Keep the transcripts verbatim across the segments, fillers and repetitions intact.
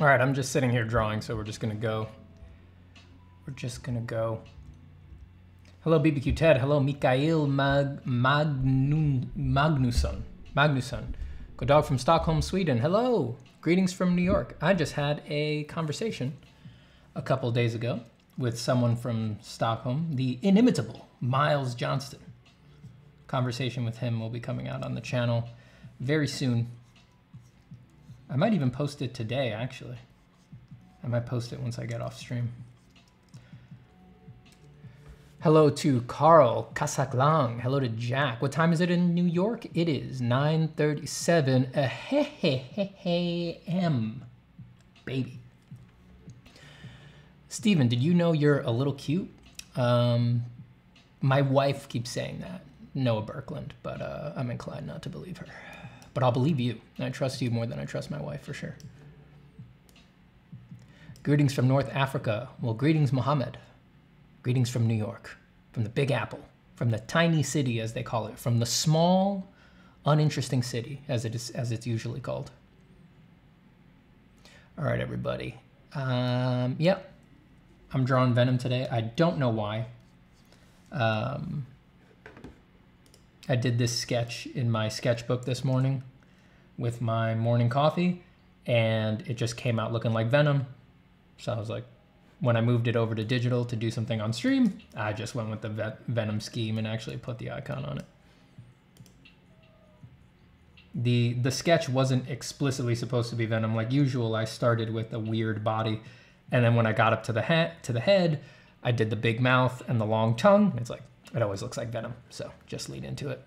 All right, I'm just sitting here drawing, so we're just gonna go. We're just gonna go. Hello, B B Q Ted. Hello, Mikhail Mag Magnun Magnusson. Magnusson. Good dog from Stockholm, Sweden. Hello. Greetings from New York. I just had a conversation a couple days ago with someone from Stockholm, the inimitable Miles Johnston. Conversation with him will be coming out on the channel very soon. I might even post it today, actually. I might post it once I get off stream. Hello to Carl Casaclang. Hello to Jack. What time is it in New York? It is nine thirty-seven a.m. Baby. Steven, did you know you're a little cute? Um, my wife keeps saying that. Noah Berkland, but uh, I'm inclined not to believe her. But I'll believe you. I trust you more than I trust my wife, for sure. Greetings from North Africa. Well, greetings, Mohammed. Greetings from New York, from the Big Apple, from the tiny city, as they call it, from the small, uninteresting city, as it is, as it's usually called. All right, everybody. Um, yep, I'm drawing Venom today. I don't know why. Um... I did this sketch in my sketchbook this morning with my morning coffee, and it just came out looking like Venom. So I was like, when I moved it over to digital to do something on stream, I just went with the Venom scheme and actually put the icon on it. The, the sketch wasn't explicitly supposed to be Venom. Like usual, I started with a weird body, and then when I got up to the, hat, to the head, I did the big mouth and the long tongue. It's like, it always looks like Venom, so just lean into it.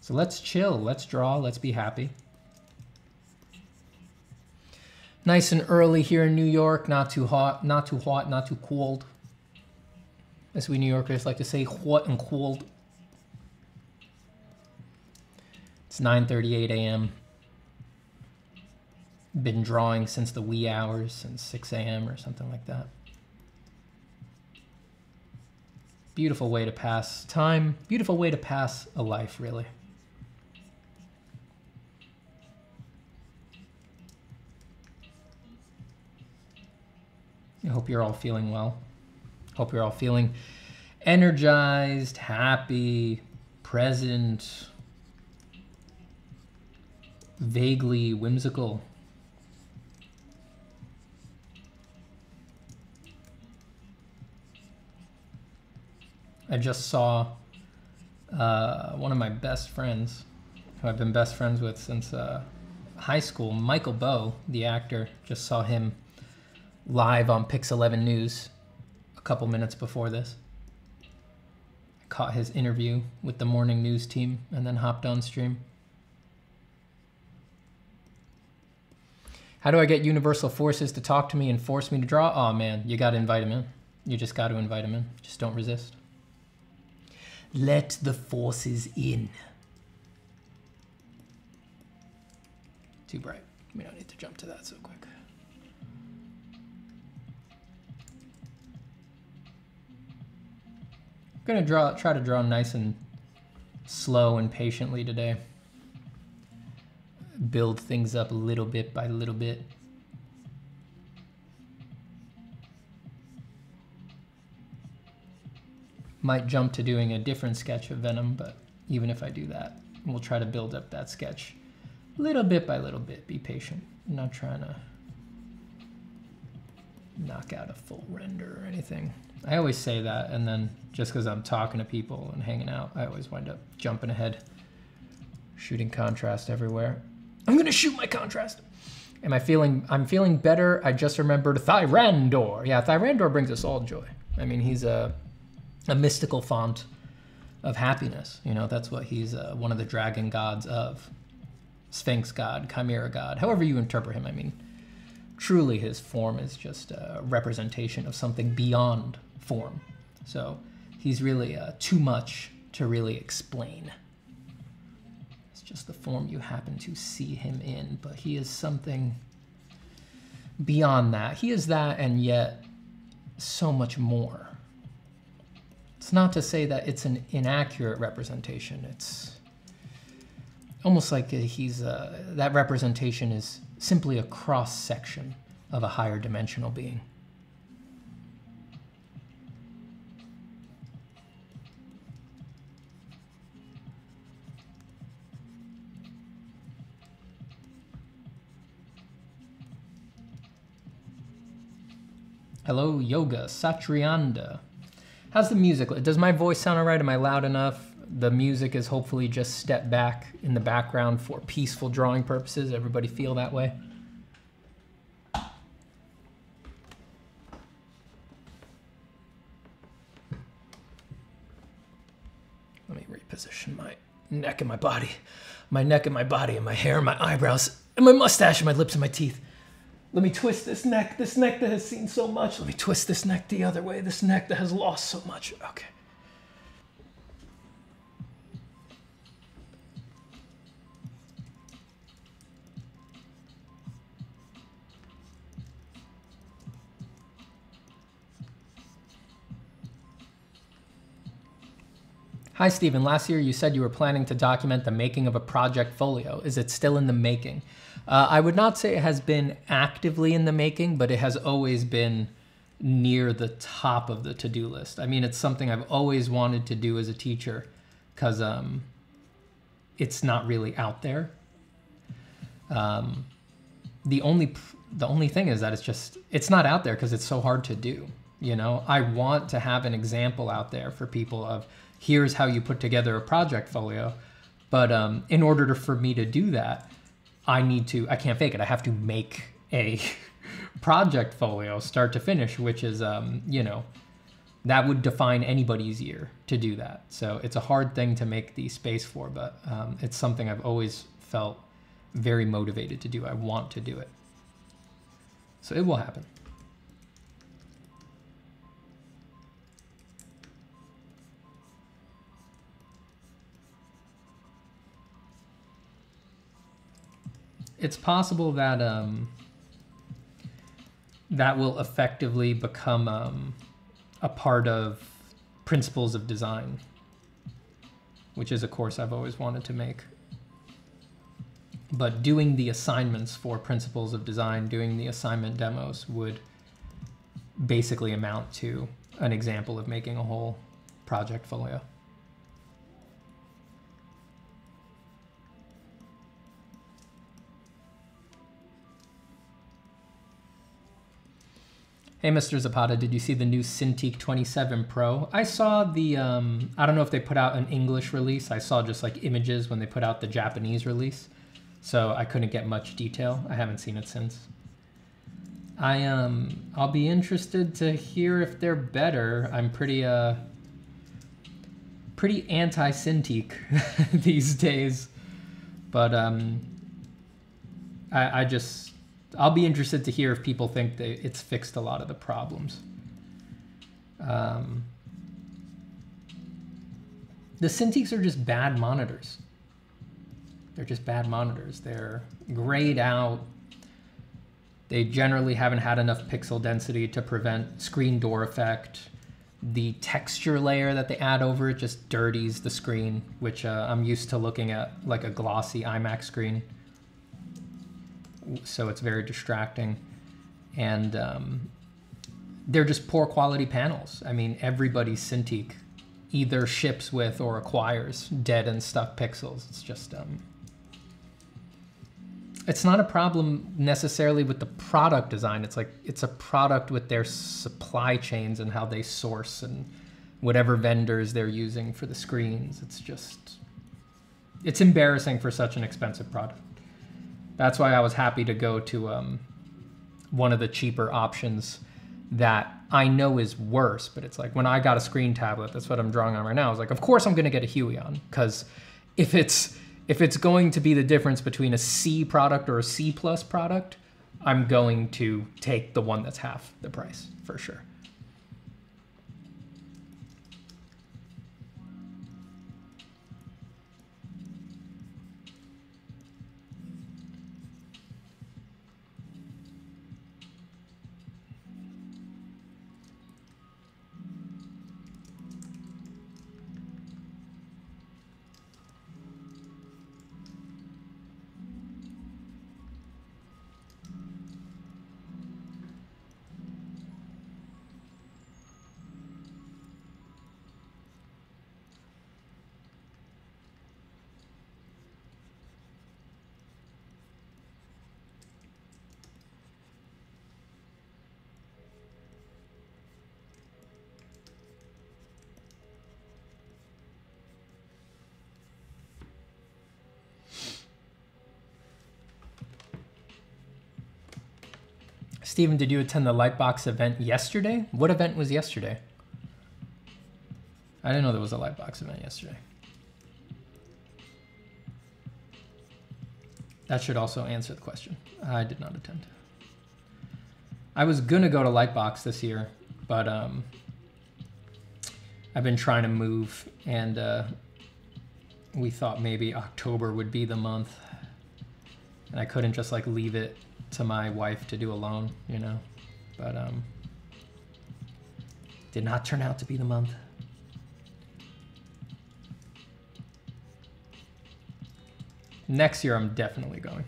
So let's chill, let's draw, let's be happy. Nice and early here in New York, not too hot, not too hot, not too cold. As we New Yorkers like to say, hot and cold. It's nine thirty-eight a.m. Been drawing since the wee hours, since six a.m. or something like that. Beautiful way to pass time. Beautiful way to pass a life, really. I hope you're all feeling well. Hope you're all feeling energized, happy, present, vaguely whimsical. I just saw uh, one of my best friends, who I've been best friends with since uh, high school, Michael Bowe, the actor. Just saw him live on Pix eleven News a couple minutes before this. I caught his interview with the morning news team and then hopped on stream. How do I get Universal Forces to talk to me and force me to draw? Oh man, you gotta invite him in. You just gotta invite him in. Just don't resist. Let the forces in. Too bright. We don't need to jump to that so quick. I'm gonna draw, try to draw nice and slow and patiently today. Build things up little bit by little bit. Might jump to doing a different sketch of Venom, but even if I do that, we'll try to build up that sketch little bit by little bit. Be patient. I'm not trying to knock out a full render or anything. I always say that, and then just because I'm talking to people and hanging out, I always wind up jumping ahead, shooting contrast everywhere. I'm gonna shoot my contrast. Am I feeling, I'm feeling better. I just remembered Tyrandor. Yeah, Tyrandor brings us all joy. I mean, he's a, a mystical font of happiness. You know, that's what he's uh, one of the dragon gods of. Sphinx god, chimera god, however you interpret him. I mean, truly his form is just a representation of something beyond form. So he's really uh, too much to really explain. It's just the form you happen to see him in, but he is something beyond that. He is that and yet so much more. It's not to say that it's an inaccurate representation. It's almost like he's uh, that representation is simply a cross-section of a higher dimensional being. Hello, Yoga Satrianda. How's the music? Does my voice sound all right? Am I loud enough? The music is hopefully just stepped back in the background for peaceful drawing purposes. Everybody feel that way? Let me reposition my neck and my body. My neck and my body and my hair and my eyebrows and my mustache and my lips and my teeth. Let me twist this neck, this neck that has seen so much. Let me twist this neck the other way, this neck that has lost so much. Okay. Hi, Stephen. Last year you said you were planning to document the making of a project folio. Is it still in the making? Uh, I would not say it has been actively in the making, but it has always been near the top of the to-do list. I mean, it's something I've always wanted to do as a teacher because um, it's not really out there. Um, the only the only thing is that it's just, it's not out there because it's so hard to do. You know, I want to have an example out there for people of here's how you put together a project folio. But um, in order to, for me to do that, I need to, I can't fake it. I have to make a project folio start to finish, which is, um, you know, that would define anybody's year to do that. So it's a hard thing to make the space for, but um, it's something I've always felt very motivated to do. I want to do it. So it will happen. It's possible that um, that will effectively become um, a part of Principles of Design, which is a course I've always wanted to make. But doing the assignments for Principles of Design, doing the assignment demos would basically amount to an example of making a whole project folio. Hey, Mister Zapata, did you see the new Cintiq twenty-seven Pro? I saw the, um, I don't know if they put out an English release. I saw just like images when they put out the Japanese release. So I couldn't get much detail. I haven't seen it since. I, um, I'll be interested to hear if they're better. I'm pretty, uh, pretty anti-Cintiq these days. But um, I, I just... I'll be interested to hear if people think that it's fixed a lot of the problems. Um, the Cintiqs are just bad monitors. They're just bad monitors. They're grayed out. They generally haven't had enough pixel density to prevent screen door effect. The texture layer that they add over it just dirties the screen, which uh, I'm used to looking at like a glossy iMac screen. So it's very distracting, and um, they're just poor quality panels. I mean, everybody's Cintiq either ships with or acquires dead and stuck pixels. It's just, um, it's not a problem necessarily with the product design. It's like, it's a product with their supply chains and how they source and whatever vendors they're using for the screens. It's just, it's embarrassing for such an expensive product. That's why I was happy to go to um, one of the cheaper options that I know is worse, but it's like when I got a screen tablet, that's what I'm drawing on right now. I was like, of course I'm gonna get a Huion, because if it's, if it's going to be the difference between a C product or a C plus product, I'm going to take the one that's half the price for sure. Stephen, did you attend the Lightbox event yesterday? What event was yesterday? I didn't know there was a Lightbox event yesterday. That should also answer the question. I did not attend. I was gonna go to Lightbox this year, but um, I've been trying to move, and uh, we thought maybe October would be the month, and I couldn't just like leave it to my wife to do alone, you know. But um, did not turn out to be the month. Next year, I'm definitely going.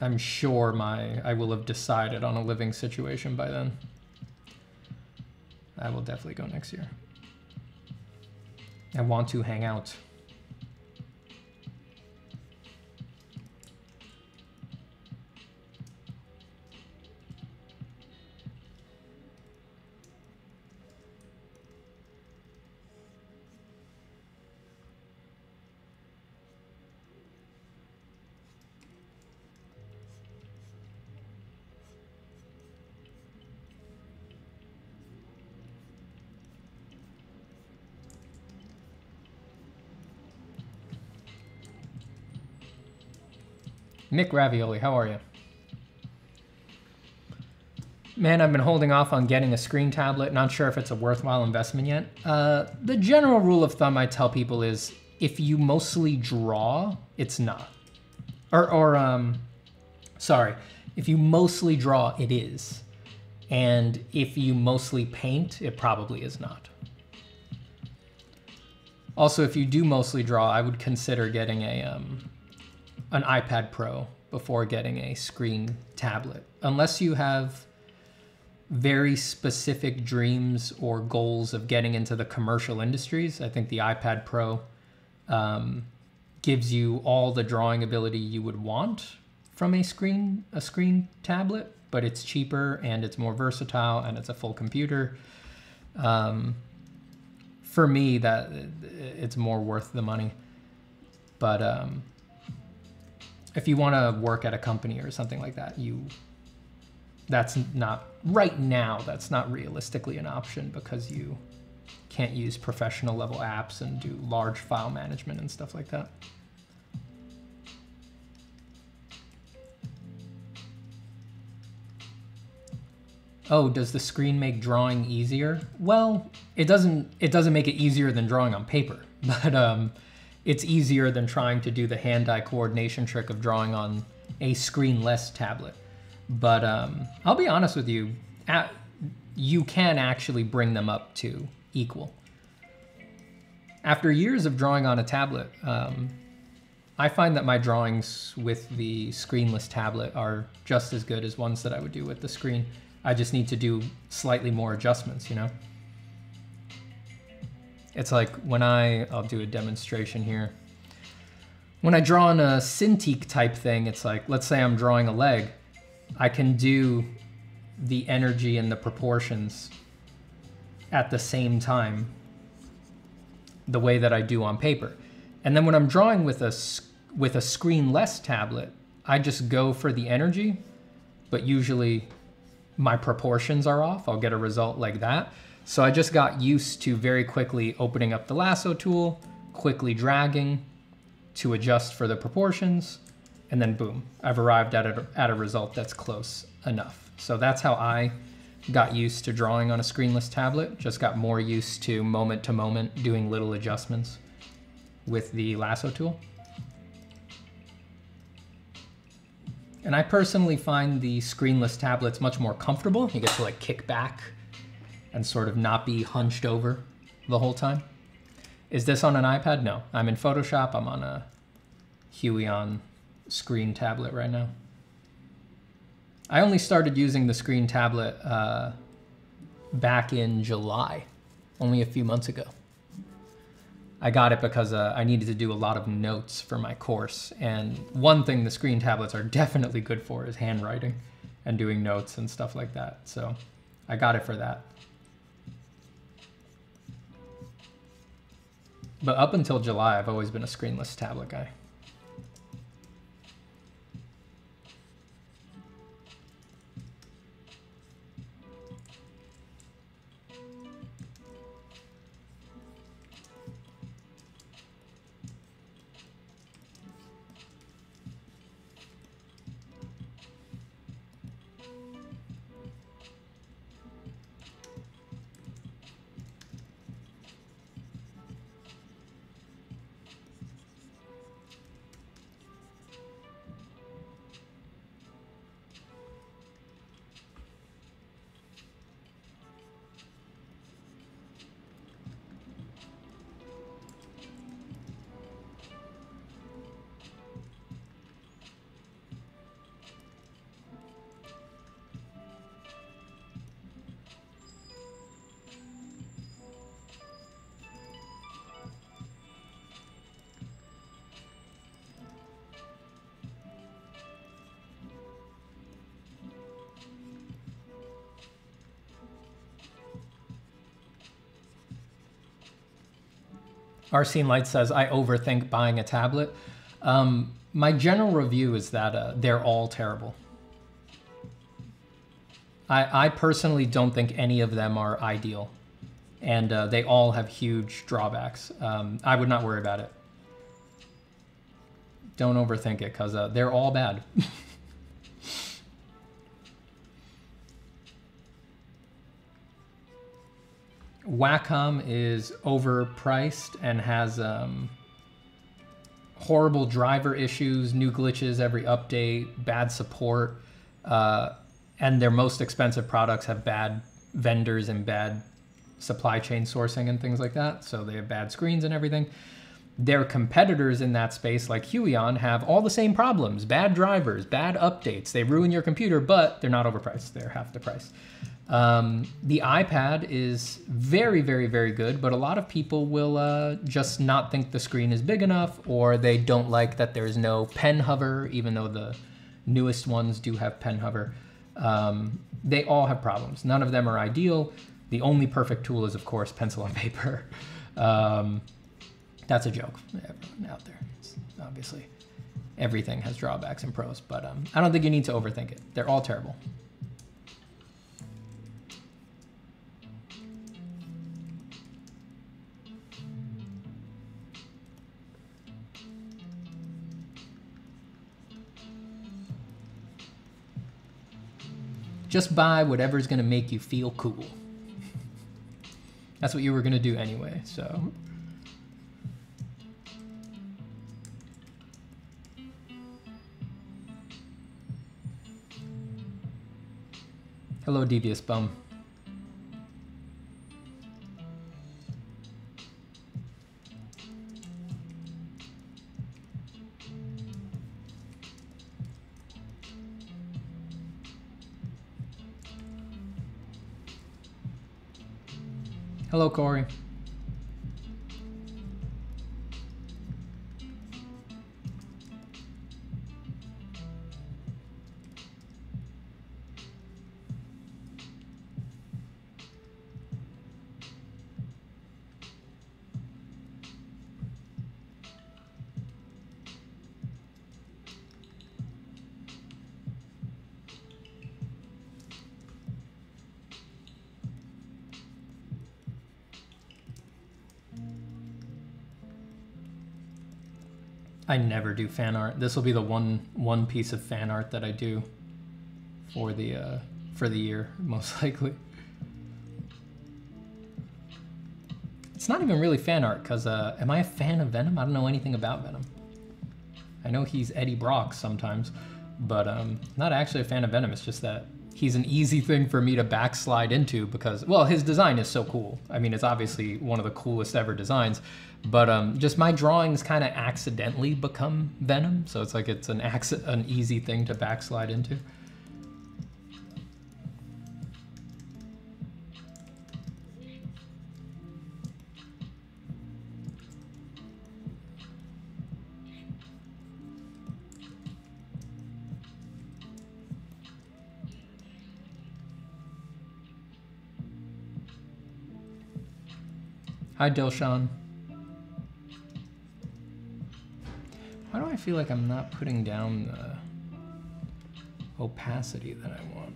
I'm sure my I will have decided on a living situation by then. I will definitely go next year. I want to hang out. Nick Ravioli, how are you? Man, I've been holding off on getting a screen tablet. Not sure if it's a worthwhile investment yet. Uh, the general rule of thumb I tell people is if you mostly draw, it's not. Or, or um, sorry, if you mostly draw, it is. And if you mostly paint, it probably is not. Also, if you do mostly draw, I would consider getting a... Um, an iPad Pro before getting a screen tablet, unless you have very specific dreams or goals of getting into the commercial industries. I think the iPad Pro um, gives you all the drawing ability you would want from a screen, a screen tablet, but it's cheaper and it's more versatile and it's a full computer. Um, for me, that it's more worth the money, but, um, if you want to work at a company or something like that, you, that's not, right now, that's not realistically an option because you can't use professional level apps and do large file management and stuff like that. Oh, does the screen make drawing easier? Well, it doesn't, it doesn't make it easier than drawing on paper, but, um, it's easier than trying to do the hand-eye coordination trick of drawing on a screen-less tablet. But um, I'll be honest with you, at, you can actually bring them up to equal. After years of drawing on a tablet, um, I find that my drawings with the screenless tablet are just as good as ones that I would do with the screen. I just need to do slightly more adjustments, you know? It's like when I, I'll do a demonstration here. When I draw on a Cintiq type thing, it's like, let's say I'm drawing a leg. I can do the energy and the proportions at the same time, the way that I do on paper. And then when I'm drawing with a, with a screen-less tablet, I just go for the energy, but usually my proportions are off. I'll get a result like that. So I just got used to very quickly opening up the lasso tool, quickly dragging to adjust for the proportions, and then boom, I've arrived at a, at a result that's close enough. So that's how I got used to drawing on a screenless tablet, just got more used to moment to moment doing little adjustments with the lasso tool. And I personally find the screenless tablets much more comfortable. You get to like kick back and sort of not be hunched over the whole time. Is this on an iPad? No, I'm in Photoshop. I'm on a Huion screen tablet right now. I only started using the screen tablet uh, back in July, only a few months ago. I got it because uh, I needed to do a lot of notes for my course. And one thing the screen tablets are definitely good for is handwriting and doing notes and stuff like that. So I got it for that. But up until July, I've always been a screenless tablet guy. Arsene Light says, I overthink buying a tablet. Um, my general review is that uh, they're all terrible. I, I personally don't think any of them are ideal, and uh, they all have huge drawbacks. Um, I would not worry about it. Don't overthink it, because uh, they're all bad. Wacom is overpriced and has um, horrible driver issues, new glitches every update, bad support, uh, and their most expensive products have bad vendors and bad supply chain sourcing and things like that. So they have bad screens and everything. Their competitors in that space, like Huion, have all the same problems, bad drivers, bad updates. They ruin your computer, but they're not overpriced. They're half the price. Um, the iPad is very, very, very good, but a lot of people will uh, just not think the screen is big enough, or they don't like that there's no pen hover, even though the newest ones do have pen hover. Um, they all have problems. None of them are ideal. The only perfect tool is, of course, pencil and paper. Um, that's a joke, everyone out there. It's obviously, everything has drawbacks and pros, but um, I don't think you need to overthink it. They're all terrible. Just buy whatever's gonna make you feel cool. That's what you were gonna do anyway, so. Hello, Devious Bum. Hello, Corey. I never do fan art. This will be the one one piece of fan art that I do for the uh, for the year, most likely. It's not even really fan art, because uh, am I a fan of Venom? I don't know anything about Venom. I know he's Eddie Brock sometimes, but um, not actually a fan of Venom. It's just that he's an easy thing for me to backslide into because, well, his design is so cool. I mean, it's obviously one of the coolest ever designs. But um, just my drawings kind of accidentally become Venom, so it's like it's an ac an easy thing to backslide into. Hi, Delshan. Why do I feel like I'm not putting down the opacity that I want?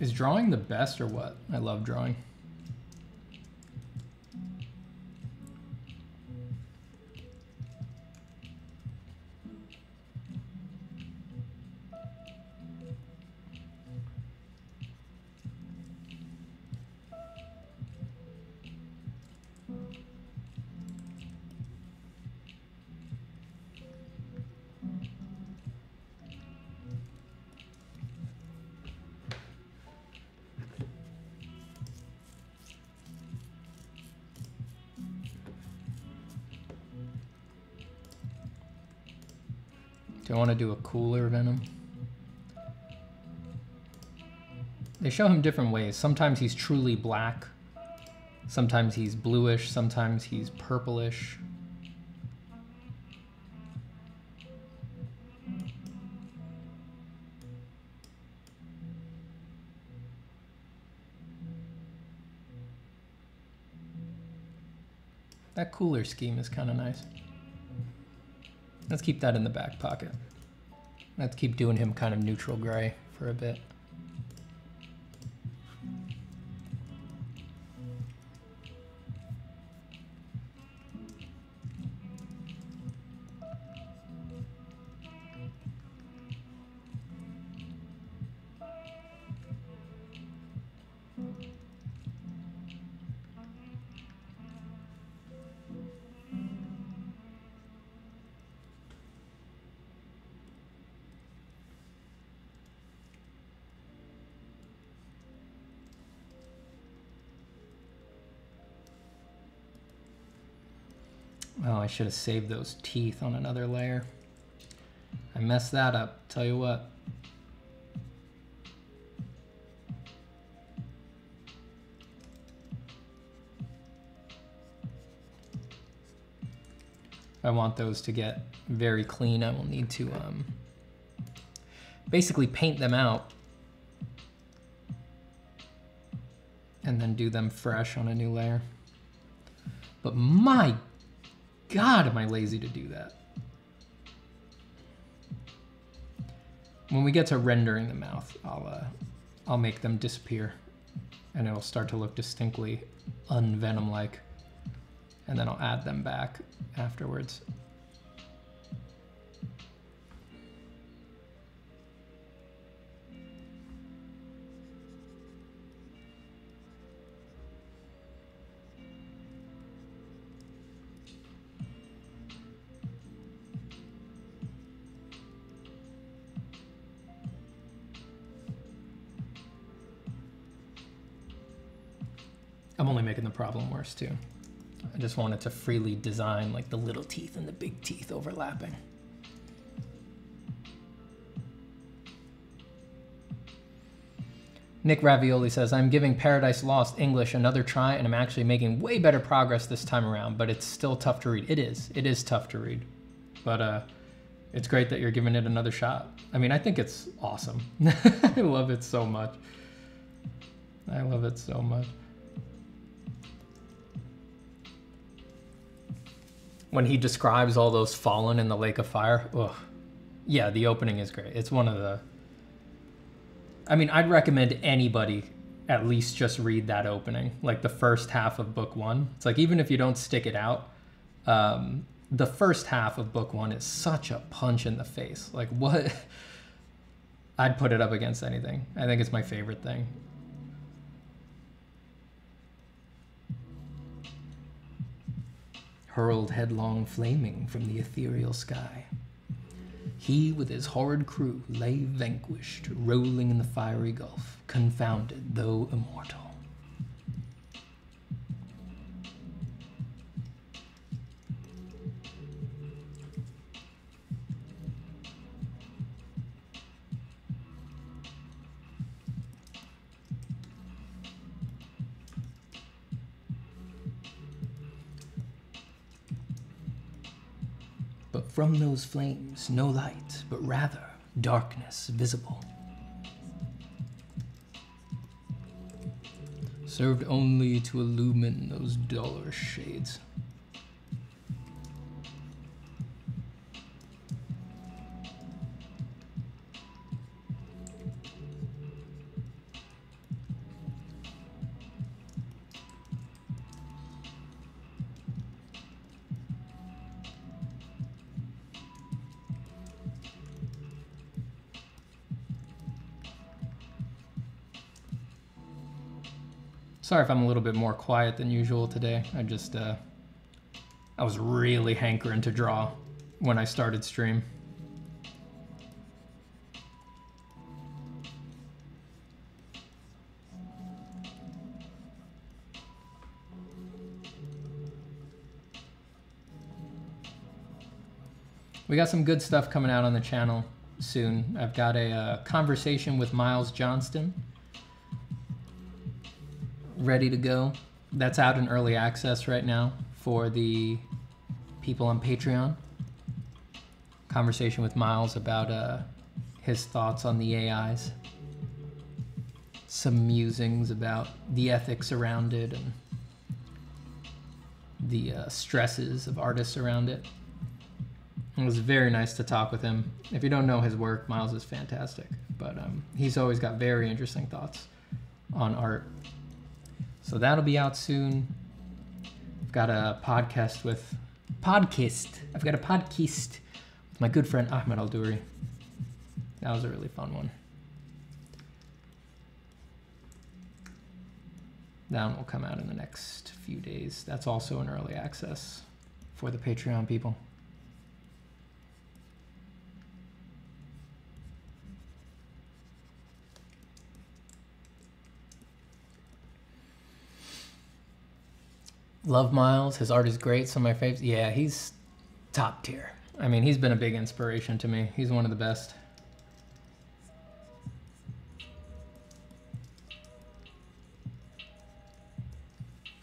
Is drawing the best or what? I love drawing. Do I want to do a cooler Venom? They show him different ways. Sometimes he's truly black. Sometimes he's bluish. Sometimes he's purplish. That cooler scheme is kind of nice. Let's keep that in the back pocket. Let's keep doing him kind of neutral gray for a bit. Oh, I should have saved those teeth on another layer. I messed that up, tell you what. If I want those to get very clean, I will need to um, basically paint them out and then do them fresh on a new layer. But my God, am I lazy to do that. When we get to rendering the mouth, I'll, uh, I'll make them disappear and it'll start to look distinctly un-Venom-like. And then I'll add them back afterwards. I'm only making the problem worse too. I just wanted to freely design like the little teeth and the big teeth overlapping. Nick Ravioli says, I'm giving Paradise Lost English another try and I'm actually making way better progress this time around, but it's still tough to read. It is, it is tough to read, but uh, it's great that you're giving it another shot. I mean, I think it's awesome. I love it so much. I love it so much. When he describes all those fallen in the lake of fire, ugh. Yeah, the opening is great. It's one of the, I mean, I'd recommend anybody at least just read that opening, like the first half of book one. It's like, even if you don't stick it out, um, the first half of book one is such a punch in the face. Like what, I'd put it up against anything. I think it's my favorite thing. Hurled headlong flaming from the ethereal sky. He with his horrid crew lay vanquished, rolling in the fiery gulf, confounded though immortal. From those flames, no light, but rather darkness visible. Served only to illumine those duller shades. Sorry if I'm a little bit more quiet than usual today. I just, uh, I was really hankering to draw when I started stream. we got some good stuff coming out on the channel soon. I've got a uh, conversation with Miles Johnston ready to go. That's out in early access right now for the people on Patreon. Conversation with Miles about uh, his thoughts on the A Is. Some musings about the ethics around it and the uh, stresses of artists around it. It was very nice to talk with him. If you don't know his work, Miles is fantastic, but um, he's always got very interesting thoughts on art. So that'll be out soon. I've got a podcast with Podkist. I've got a Podkist with my good friend Ahmed Aldouri. That was a really fun one. That one will come out in the next few days. That's also in early access for the Patreon people. Love Miles. His art is great. Some of my faves. Yeah, he's top tier. I mean, he's been a big inspiration to me. He's one of the best.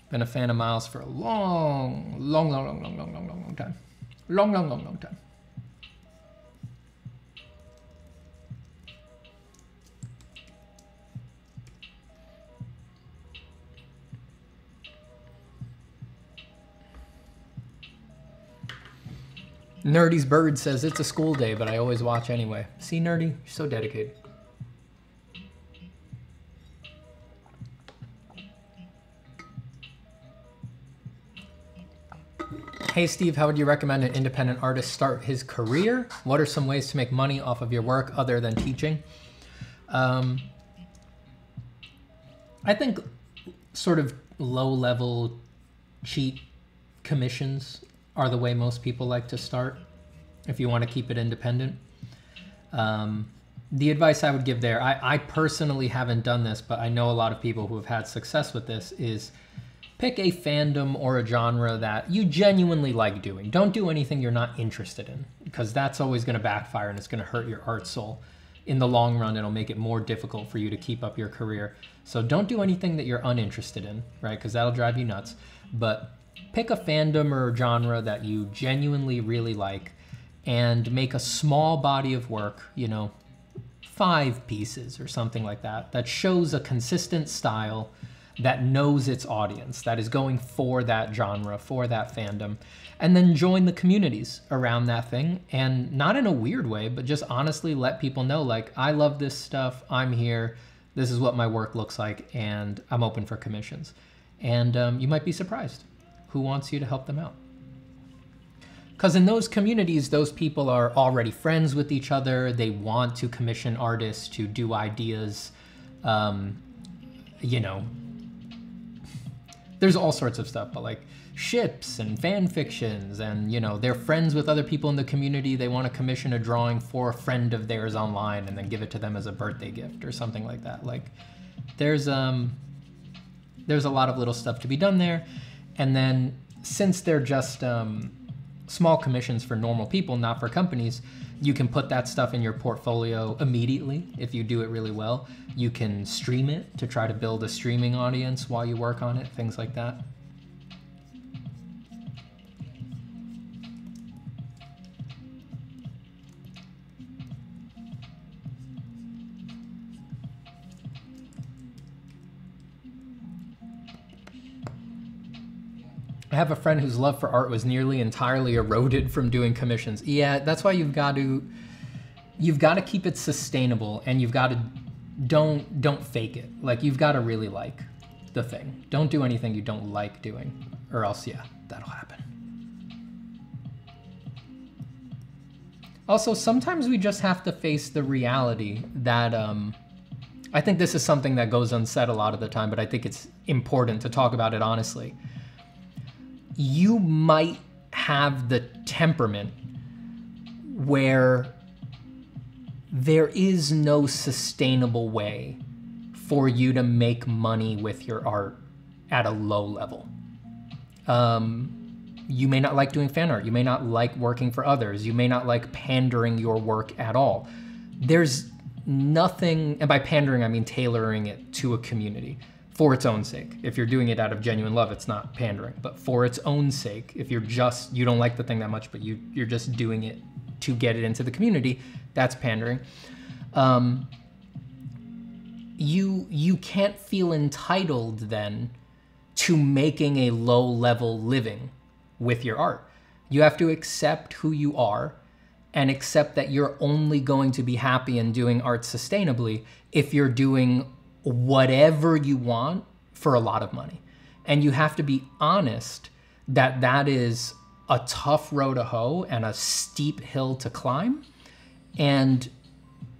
Been a fan of Miles for a long, long, long, long, long, long, long, long, long time. Long, long, long, long time. Nerdy's Bird says, it's a school day, but I always watch anyway. See, Nerdy, you're so dedicated. Hey, Steve, how would you recommend an independent artist start his career? What are some ways to make money off of your work other than teaching? Um, I think sort of low-level cheap commissions are the way most people like to start if you want to keep it independent. Um, the advice I would give there, I, I personally haven't done this, but I know a lot of people who have had success with this, is pick a fandom or a genre that you genuinely like doing. Don't do anything you're not interested in, because that's always going to backfire and it's going to hurt your art soul. In the long run, it'll make it more difficult for you to keep up your career. So don't do anything that you're uninterested in, right? Because that'll drive you nuts. But pick a fandom or genre that you genuinely really like and make a small body of work, you know, five pieces or something like that, that shows a consistent style that knows its audience, that is going for that genre, for that fandom, and then join the communities around that thing. And not in a weird way, but just honestly let people know, like, I love this stuff, I'm here, this is what my work looks like, and I'm open for commissions. And um, you might be surprised who wants you to help them out. Because in those communities, those people are already friends with each other. They want to commission artists to do ideas. Um, you know, there's all sorts of stuff, but like ships and fan fictions, and, you know, they're friends with other people in the community. They want to commission a drawing for a friend of theirs online and then give it to them as a birthday gift or something like that. Like there's, um, there's a lot of little stuff to be done there. And then since they're just um, small commissions for normal people, not for companies, you can put that stuff in your portfolio immediately if you do it really well. You can stream it to try to build a streaming audience while you work on it, things like that. I have a friend whose love for art was nearly entirely eroded from doing commissions. Yeah, that's why you've got to, you've got to keep it sustainable, and you've got to, don't, don't fake it. Like, you've got to really like the thing. Don't do anything you don't like doing, or else, yeah, that'll happen. Also, sometimes we just have to face the reality that, um, I think this is something that goes unsaid a lot of the time, but I think it's important to talk about it honestly. You might have the temperament where there is no sustainable way for you to make money with your art at a low level. Um, you may not like doing fan art. You may not like working for others. You may not like pandering your work at all. There's nothing, and by pandering, I mean tailoring it to a community for its own sake. If you're doing it out of genuine love, it's not pandering, but for its own sake, if you're just, you don't like the thing that much, but you, you're just doing it to get it into the community, that's pandering. Um, you, you can't feel entitled then to making a low-level living with your art. You have to accept who you are and accept that you're only going to be happy in doing art sustainably if you're doing whatever you want for a lot of money. And you have to be honest that that is a tough row to hoe and a steep hill to climb. And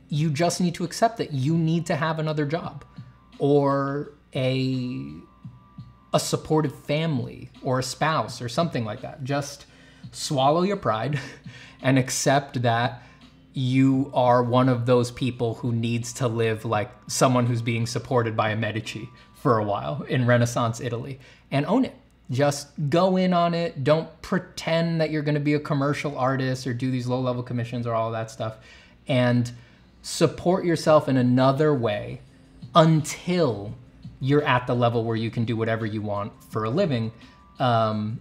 you just need to accept that you need to have another job or a, a supportive family or a spouse or something like that. Just swallow your pride and accept that you are one of those people who needs to live like someone who's being supported by a Medici for a while in Renaissance Italy, and own it. Just go in on it. Don't pretend that you're gonna be a commercial artist or do these low-level commissions or all that stuff, and support yourself in another way until you're at the level where you can do whatever you want for a living. Um,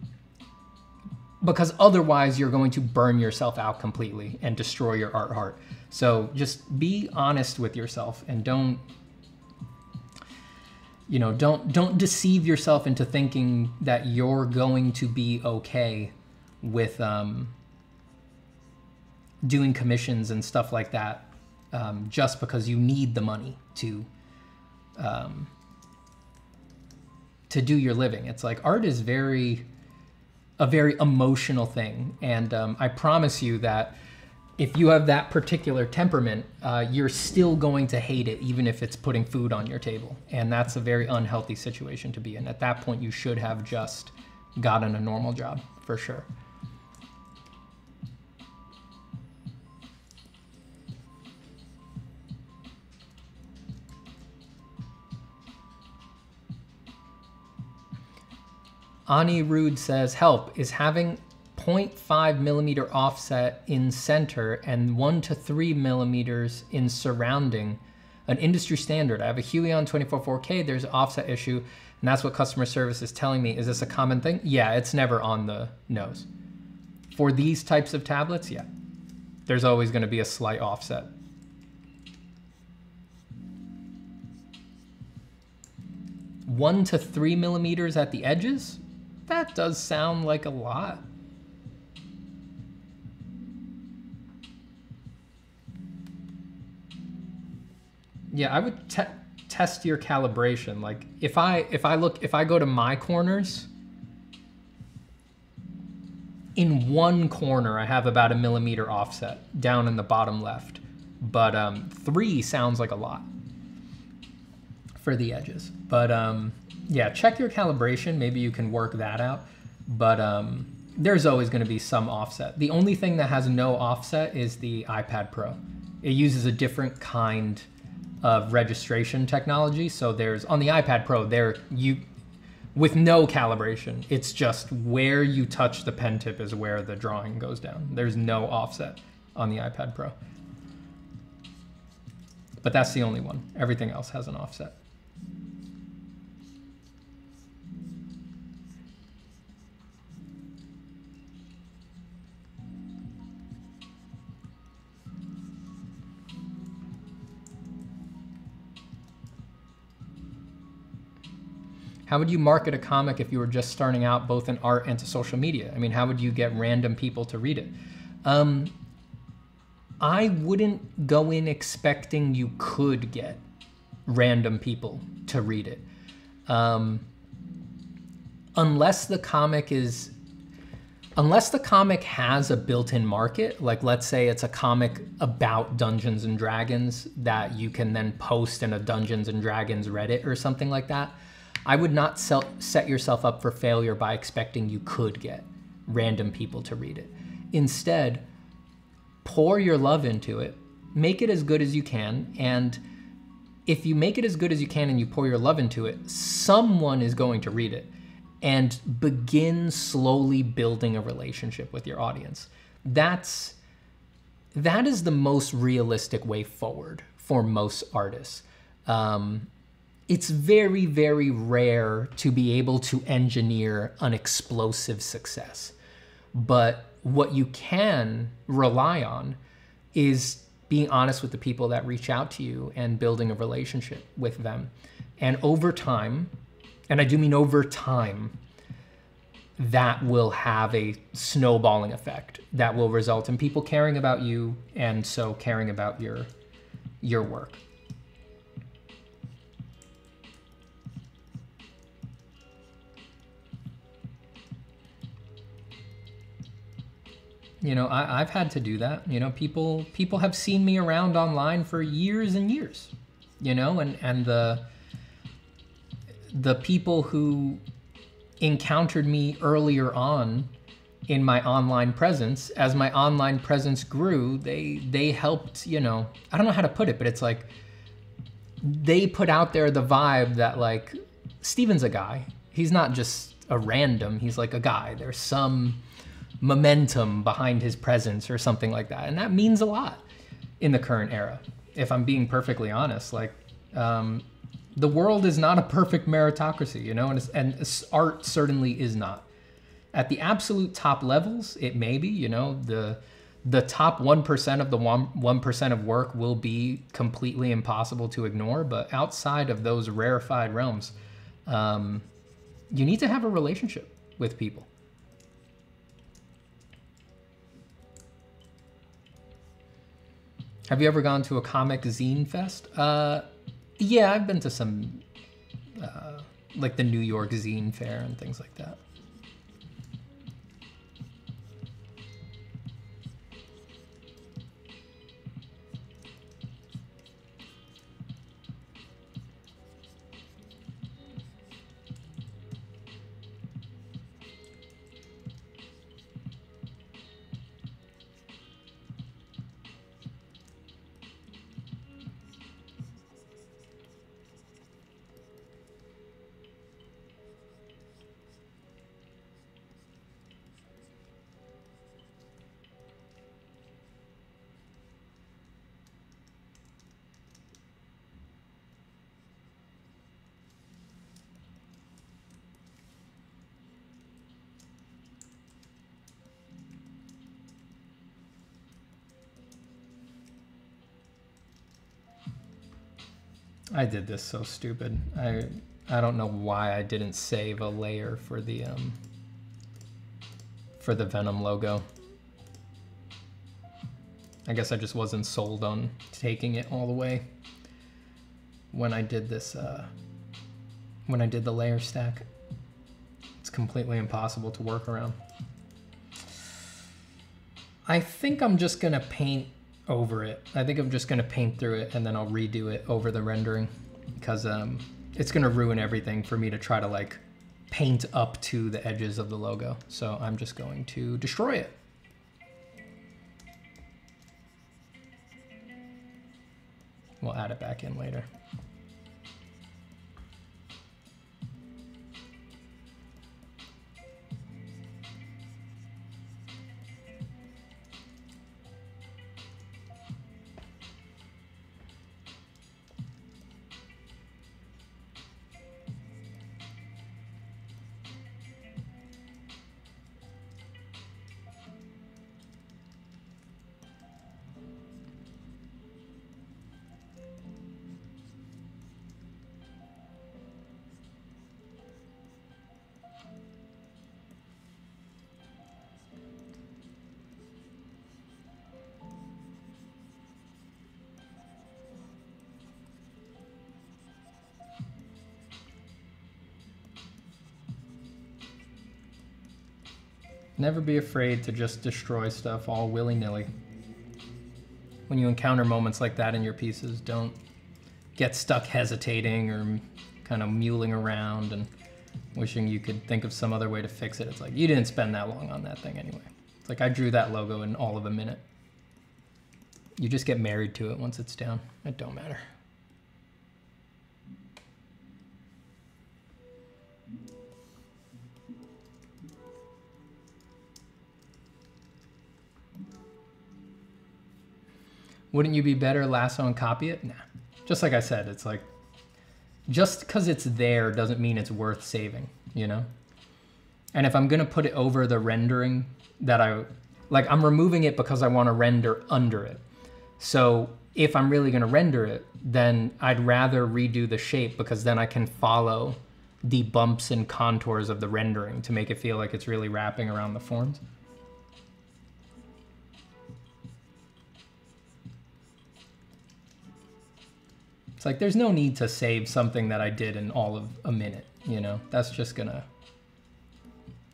because otherwise you're going to burn yourself out completely and destroy your art heart. So just be honest with yourself and don't, you know, don't, don't deceive yourself into thinking that you're going to be okay with um, doing commissions and stuff like that um, just because you need the money to, um, to do your living. It's like art is very, a very emotional thing. And um, I promise you that if you have that particular temperament, uh, you're still going to hate it, even if it's putting food on your table. And that's a very unhealthy situation to be in. At that point, you should have just gotten a normal job, for sure. Ani Rude says, help, is having zero point five millimeter offset in center and one to three millimeters in surrounding an industry standard. I have a Huion twenty-four four K, there's an offset issue, and that's what customer service is telling me. Is this a common thing? Yeah, it's never on the nose. For these types of tablets, yeah, there's always gonna be a slight offset. One to three millimeters at the edges? That does sound like a lot. Yeah, I would te test your calibration. Like if I if I look if I go to my corners, in one corner I have about a millimeter offset down in the bottom left, but um, three sounds like a lot for the edges. But um, yeah, check your calibration. Maybe you can work that out. But um, there's always going to be some offset. The only thing that has no offset is the iPad Pro. It uses a different kind of registration technology. So there's, on the iPad Pro, there you, with no calibration, it's just where you touch the pen tip is where the drawing goes down. There's no offset on the iPad Pro. But that's the only one. Everything else has an offset. How would you market a comic if you were just starting out both in art and to social media? I mean, how would you get random people to read it? Um, I wouldn't go in expecting you could get random people to read it. Um, unless the comic is, unless the comic has a built-in market, like let's say it's a comic about Dungeons and Dragons that you can then post in a Dungeons and Dragons Reddit or something like that, I would not sell, set yourself up for failure by expecting you could get random people to read it. Instead, pour your love into it, make it as good as you can, and if you make it as good as you can and you pour your love into it, someone is going to read it. and begin slowly building a relationship with your audience. That's, that is the most realistic way forward for most artists. Um, it's very, very rare to be able to engineer an explosive success. But what you can rely on is being honest with the people that reach out to you and building a relationship with them. And over time, and I do mean over time, that will have a snowballing effect that will result in people caring about you and so caring about your, your work. You know, I, I've had to do that. You know, people people have seen me around online for years and years, you know, and, and the, the people who encountered me earlier on in my online presence, as my online presence grew, they, they helped, you know, I don't know how to put it, but it's like, they put out there the vibe that like, Steven's a guy. He's not just a random, he's like a guy. There's some momentum behind his presence or something like that. And that means a lot in the current era, if I'm being perfectly honest. Like, um, the world is not a perfect meritocracy, you know, and, it's, and art certainly is not. At the absolute top levels, it may be, you know, the, the top one percent of the one percent of work will be completely impossible to ignore, but outside of those rarefied realms, um, you need to have a relationship with people. Have you ever gone to a comic zine fest? Uh, yeah, I've been to some, uh, like the New York Zine Fair and things like that. I did this so stupid. I I don't know why I didn't save a layer for the um for the Venom logo. I guess I just wasn't sold on taking it all the way when I did this uh when I did the layer stack. It's completely impossible to work around. I think I'm just gonna paint over it. I think I'm just gonna paint through it and then I'll redo it over the rendering because um, it's gonna ruin everything for me to try to like paint up to the edges of the logo. So I'm just going to destroy it. We'll add it back in later. Never be afraid to just destroy stuff all willy-nilly. When you encounter moments like that in your pieces, don't get stuck hesitating or kind of mulling around and wishing you could think of some other way to fix it. It's like, you didn't spend that long on that thing anyway. It's like, I drew that logo in all of a minute. You just get married to it once it's down. It don't matter. Wouldn't you be better lasso and copy it? Nah. Just like I said, it's like, just because it's there doesn't mean it's worth saving, you know? And if I'm gonna put it over the rendering that I, like I'm removing it because I wanna render under it. So if I'm really gonna render it, then I'd rather redo the shape because then I can follow the bumps and contours of the rendering to make it feel like it's really wrapping around the forms. It's like, there's no need to save something that I did in all of a minute, you know? That's just gonna,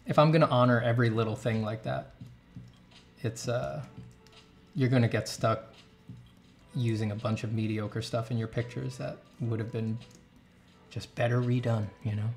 if I'm gonna honor every little thing like that, it's, uh, you're gonna get stuck using a bunch of mediocre stuff in your pictures that would have been just better redone, you know?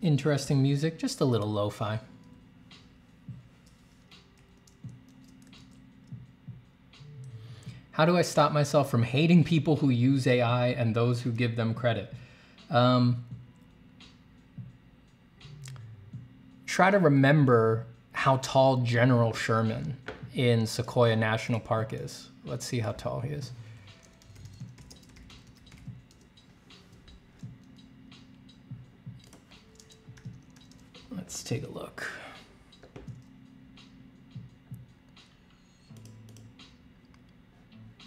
Interesting music, just a little lo-fi. How do I stop myself from hating people who use A I and those who give them credit? Um, try to remember how tall General Sherman in Sequoia National Park is. Let's see how tall he is. Let's take a look.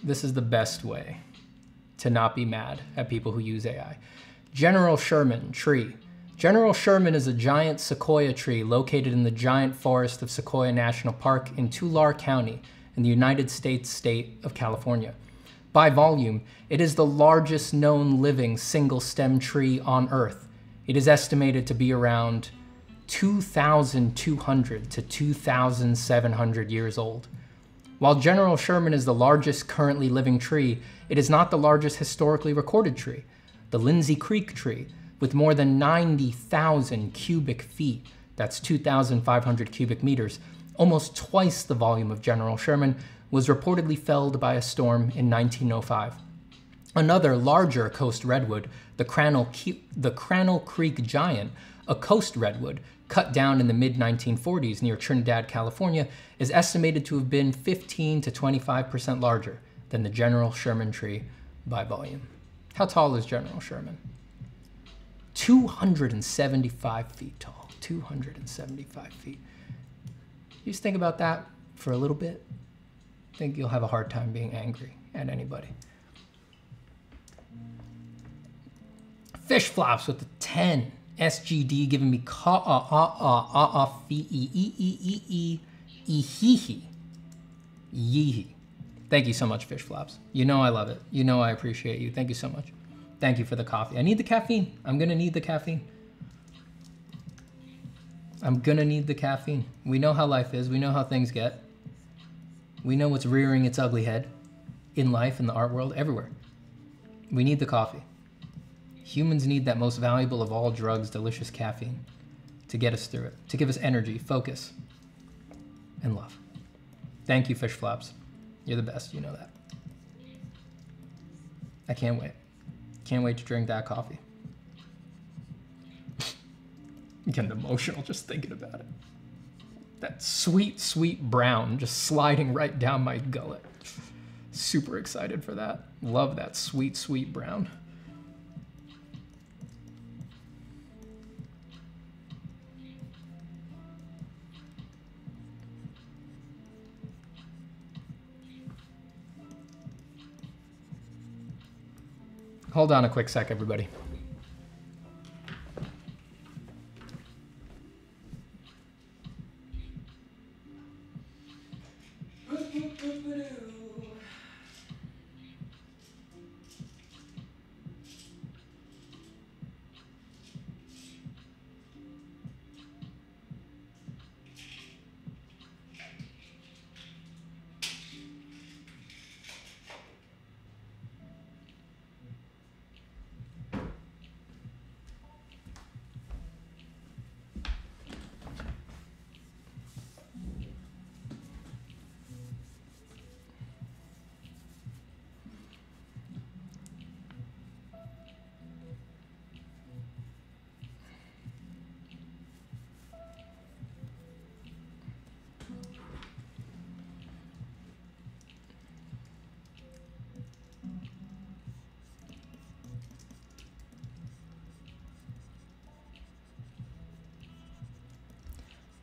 This is the best way to not be mad at people who use A I. General Sherman tree. General Sherman is a giant sequoia tree located in the giant forest of Sequoia National Park in Tulare County in the United States state of California. By volume, it is the largest known living single stem tree on Earth. It is estimated to be around two thousand two hundred to two thousand seven hundred years old. While General Sherman is the largest currently living tree, it is not the largest historically recorded tree. The Lindsay Creek tree, with more than ninety thousand cubic feet, that's two thousand five hundred cubic meters, almost twice the volume of General Sherman, was reportedly felled by a storm in nineteen oh five. Another larger coast redwood, the Crannell, the Crannell Creek Giant, a coast redwood cut down in the mid nineteen forties near Trinidad, California, is estimated to have been fifteen to twenty-five percent larger than the General Sherman tree by volume. How tall is General Sherman? two hundred seventy-five feet tall, two hundred seventy-five feet. You just think about that for a little bit. I think you'll have a hard time being angry at anybody. Fish Flops with the ten. S G D giving me ka a a a a a fee e e e e e e he he yeehee. Thank you so much, Fish Flops. You know I love it. You know I appreciate you. Thank you so much. Thank you for the coffee. I need the caffeine. I'm gonna need the caffeine. I'm gonna need the caffeine. We know how life is. We know how things get. We know what's rearing its ugly head in life, in the art world, everywhere. We need the coffee. Humans need that most valuable of all drugs, delicious caffeine, to get us through it, to give us energy, focus, and love. Thank you, Fish Flops. You're the best, you know that. I can't wait. Can't wait to drink that coffee. I'm getting emotional just thinking about it. That sweet, sweet brown just sliding right down my gullet. Super excited for that. Love that sweet, sweet brown. Hold on a quick sec, everybody.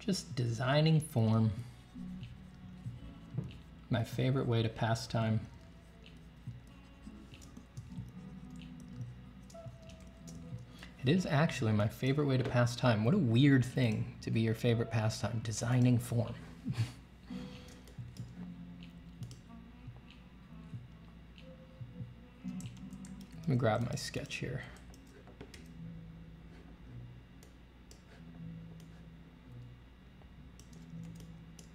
Just designing form, my favorite way to pass time. It is actually my favorite way to pass time. What a weird thing to be your favorite pastime, designing form. Let me grab my sketch here.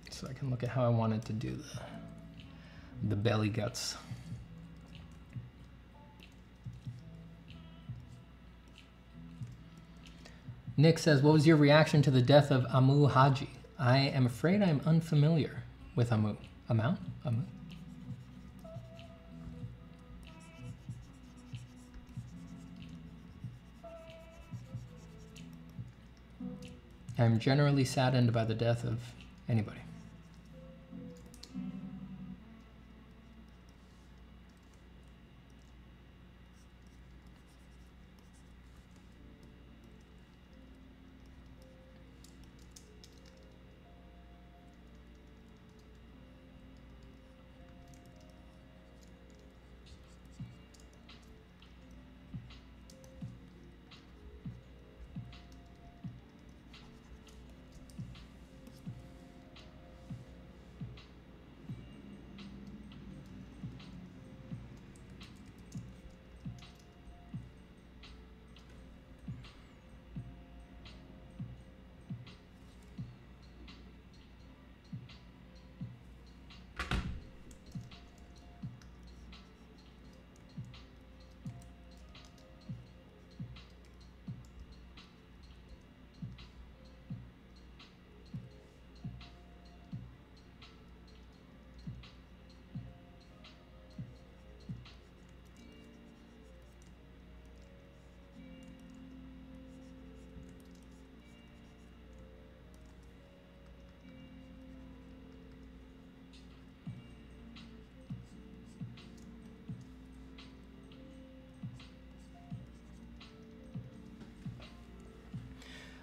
So I can look at how I wanted to do the, the belly guts. Nick says, what was your reaction to the death of Amu Haji? I am afraid I'm unfamiliar with Amu. Amu? Amu? I'm generally saddened by the death of anybody.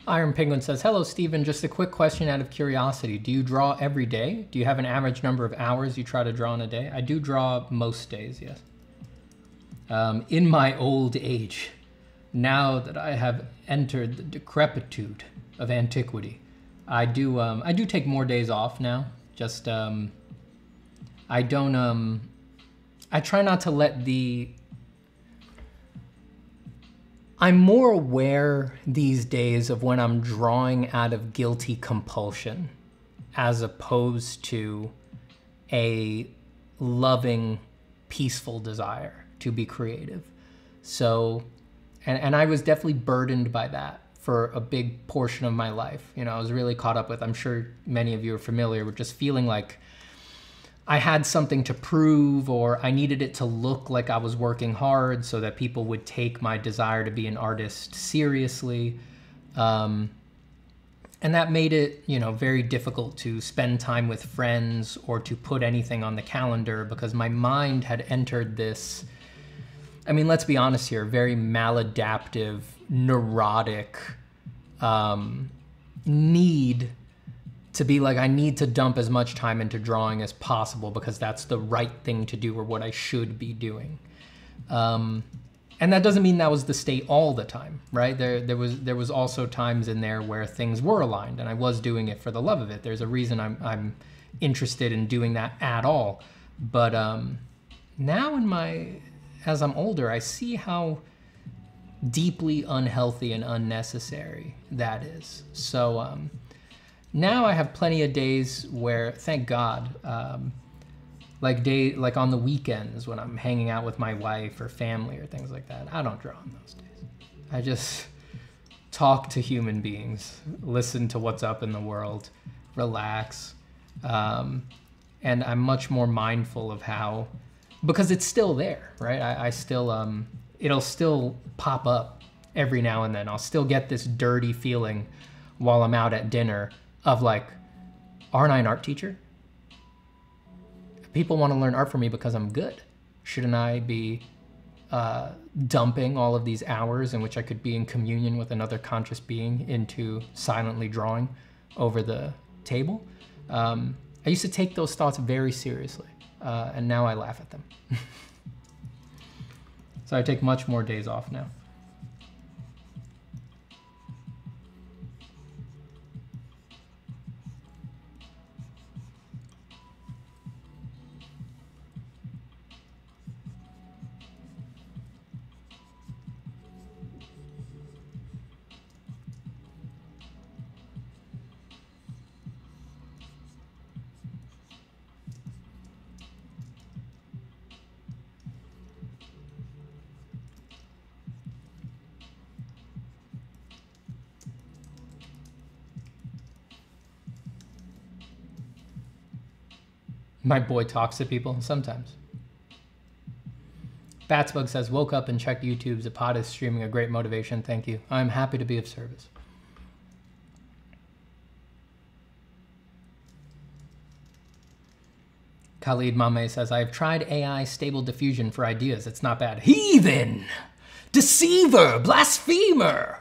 Iron Penguin says, hello, Stephen. Just a quick question out of curiosity. Do you draw every day? Do you have an average number of hours you try to draw in a day? I do draw most days, yes. Um, in my old age, now that I have entered the decrepitude of antiquity, I do um, I do take more days off now. Just, um, I don't, um, I try not to let the, I'm more aware these days of when I'm drawing out of guilty compulsion as opposed to a loving, peaceful desire to be creative. So, and, and I was definitely burdened by that for a big portion of my life. You know, I was really caught up with, I'm sure many of you are familiar with just feeling like I had something to prove, or I needed it to look like I was working hard so that people would take my desire to be an artist seriously. Um, And that made it, you know, very difficult to spend time with friends or to put anything on the calendar because my mind had entered this, I mean, let's be honest here, very maladaptive, neurotic um, need to be like, I need to dump as much time into drawing as possible because that's the right thing to do or what I should be doing. Um, And that doesn't mean that was the state all the time, right? There, there was there was also times in there where things were aligned, and I was doing it for the love of it. There's a reason I'm I'm interested in doing that at all. But um, now in my as I'm older, I see how deeply unhealthy and unnecessary that is. So um, now I have plenty of days where, thank God. Um, Like day, like on the weekends when I'm hanging out with my wife or family or things like that, I don't draw on those days. I just talk to human beings, listen to what's up in the world, relax, um, and I'm much more mindful of how, because it's still there, right? I, I still, um, it'll still pop up every now and then. I'll still get this dirty feeling while I'm out at dinner of like, aren't I an art teacher? People want to learn art from me because I'm good. Shouldn't I be uh, dumping all of these hours in which I could be in communion with another conscious being into silently drawing over the table? Um, I used to take those thoughts very seriously, uh, and now I laugh at them. So I take much more days off now. My boy talks to people sometimes. Fatsbug says, woke up and checked YouTube. Zapata is streaming a great motivation. Thank you. I'm happy to be of service. Khalid Mame says, I have tried A I stable diffusion for ideas. It's not bad. Heathen! Deceiver! Blasphemer!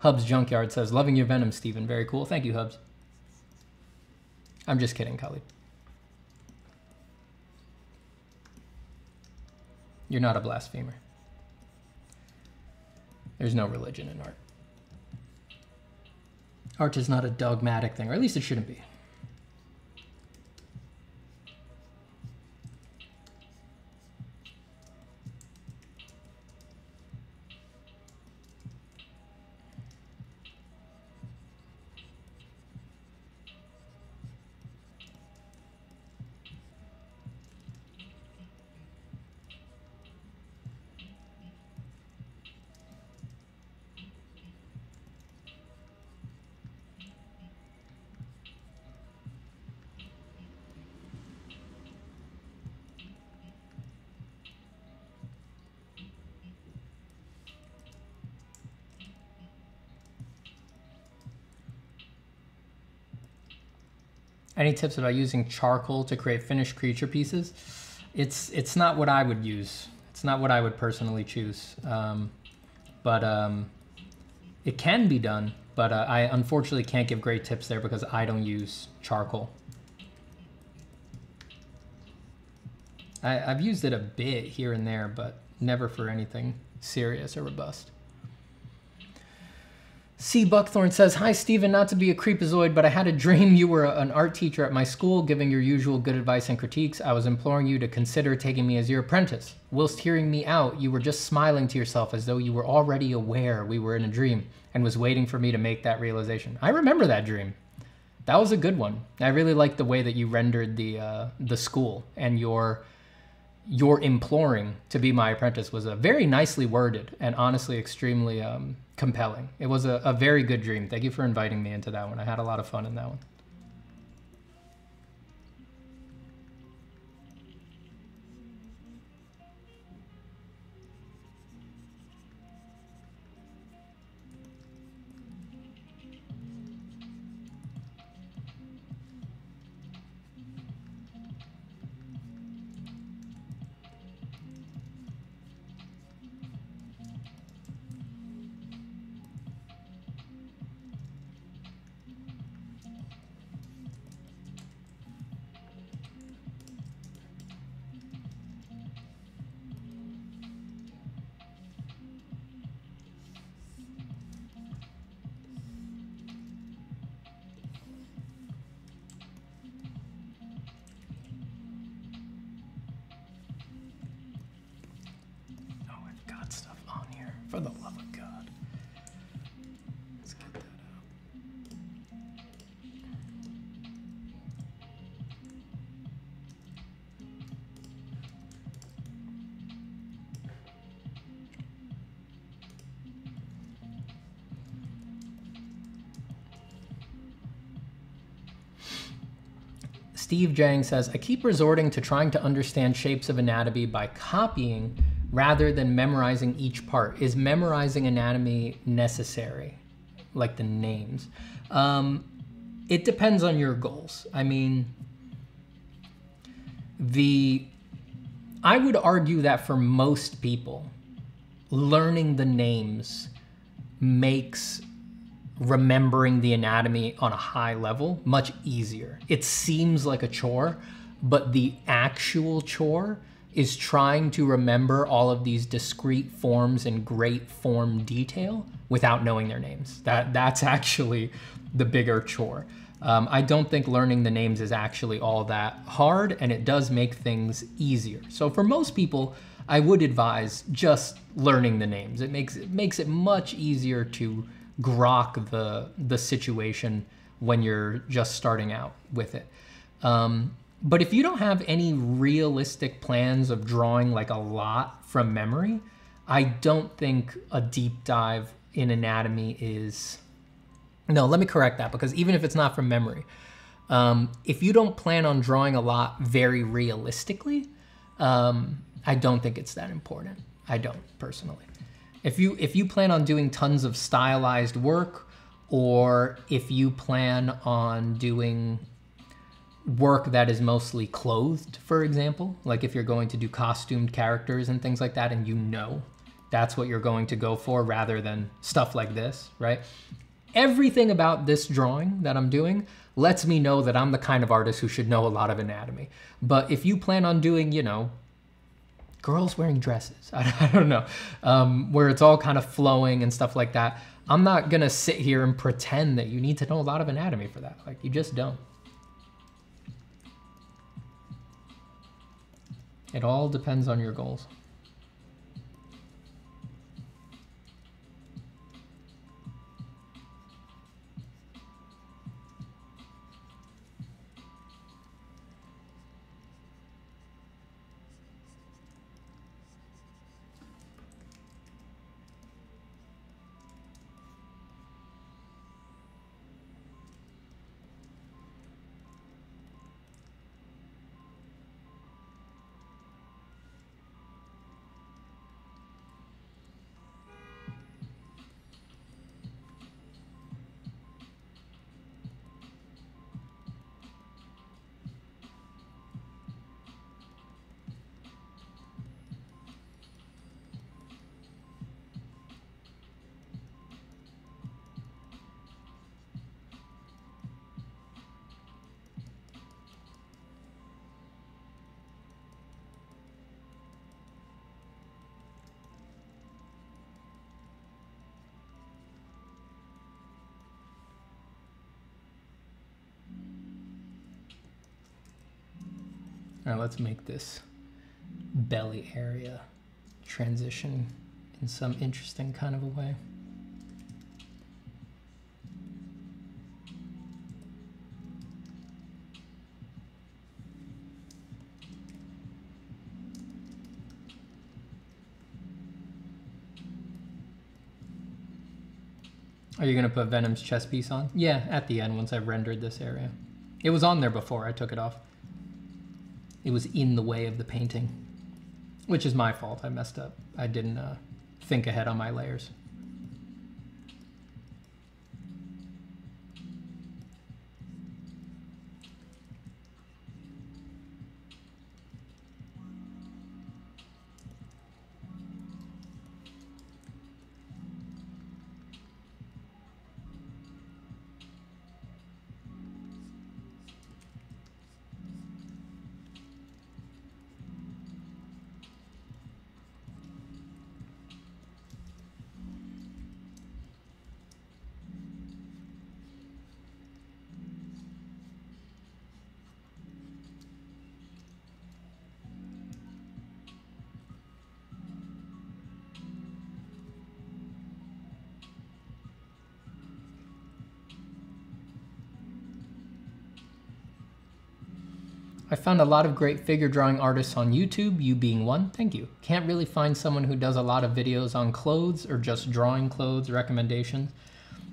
Hubs Junkyard says, loving your venom, Steven. Very cool. Thank you, Hubs. I'm just kidding, Khalid. You're not a blasphemer. There's no religion in art. Art is not a dogmatic thing, or at least it shouldn't be. Any tips about using charcoal to create finished creature pieces? It's it's not what I would use. It's not what I would personally choose. Um, but um, it can be done, but uh, I unfortunately can't give great tips there because I don't use charcoal. I, I've used it a bit here and there, but never for anything serious or robust. C. Buckthorn says, hi, Steven, not to be a creepazoid, but I had a dream you were an art teacher at my school giving your usual good advice and critiques. I was imploring you to consider taking me as your apprentice. Whilst hearing me out, you were just smiling to yourself as though you were already aware we were in a dream and was waiting for me to make that realization. I remember that dream. That was a good one. I really liked the way that you rendered the, uh, the school, and your, your imploring to be my apprentice was a very nicely worded and honestly extremely... Um, compelling. It was a, a very good dream. Thank you for inviting me into that one. I had a lot of fun in that one. For the love of God. Let's get that out. Steve Jang says, I keep resorting to trying to understand shapes of anatomy by copying rather than memorizing each part. Is memorizing anatomy necessary? Like the names? Um, it depends on your goals. I mean, the, I would argue that for most people, learning the names makes remembering the anatomy on a high level much easier. It seems like a chore, but the actual chore is trying to remember all of these discrete forms in great form detail without knowing their names. That, that's actually the bigger chore. Um, I don't think learning the names is actually all that hard, and it does make things easier. So for most people, I would advise just learning the names. It makes, it makes it much easier to grok the, the situation when you're just starting out with it. Um, But if you don't have any realistic plans of drawing like a lot from memory, I don't think a deep dive in anatomy is, no, let me correct that, because even if it's not from memory, um, if you don't plan on drawing a lot very realistically, um, I don't think it's that important. I don't personally. If you, if you plan on doing tons of stylized work, or if you plan on doing work that is mostly clothed, for example, like if you're going to do costumed characters and things like that, and you know that's what you're going to go for rather than stuff like this, right? Everything about this drawing that I'm doing lets me know that I'm the kind of artist who should know a lot of anatomy. But if you plan on doing, you know, girls wearing dresses, I, I don't know, um, where it's all kind of flowing and stuff like that, I'm not gonna sit here and pretend that you need to know a lot of anatomy for that. Like, you just don't. It all depends on your goals. All right, let's make this belly area transition in some interesting kind of a way. Are you gonna put Venom's chest piece on? Yeah, at the end, once I've rendered this area. It was on there before, I took it off. It was in the way of the painting, which is my fault. I messed up. I didn't uh, think ahead on my layers. I found a lot of great figure drawing artists on YouTube, you being one, thank you. Can't really find someone who does a lot of videos on clothes or just drawing clothes recommendations.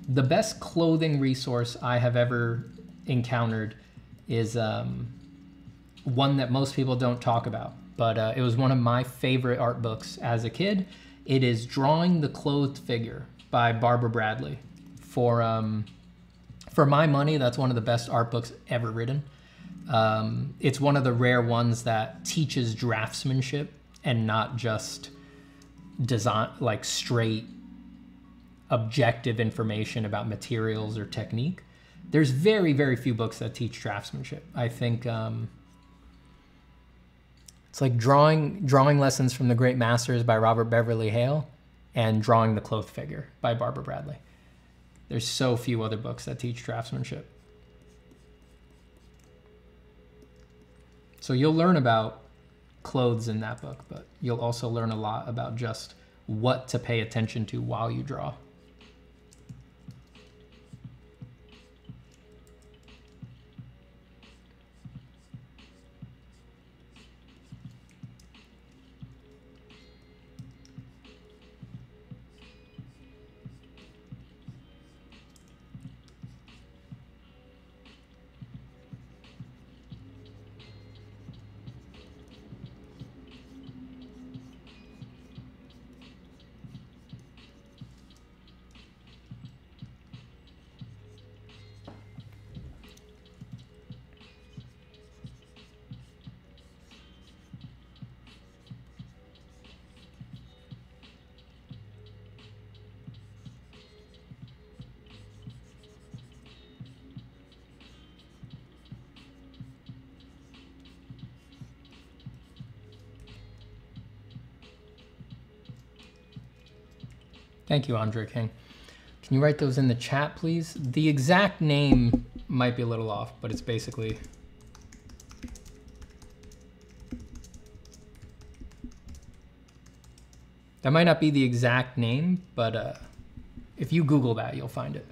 The best clothing resource I have ever encountered is um, one that most people don't talk about, but uh, it was one of my favorite art books as a kid. It is Drawing the Clothed Figure by Barbara Bradley. For, um, for my money, that's one of the best art books ever written. Um, it's one of the rare ones that teaches draftsmanship and not just design, like straight objective information about materials or technique. There's very, very few books that teach draftsmanship. I think um, it's like drawing, drawing Lessons from the Great Masters by Robert Beverly Hale and Drawing the Clothed Figure by Barbara Bradley. There's so few other books that teach draftsmanship. So you'll learn about clothes in that book, but you'll also learn a lot about just what to pay attention to while you draw. Thank you, Andre King. Can you write those in the chat, please? The exact name might be a little off, but it's basically that might not be the exact name, but uh, if you Google that, you'll find it.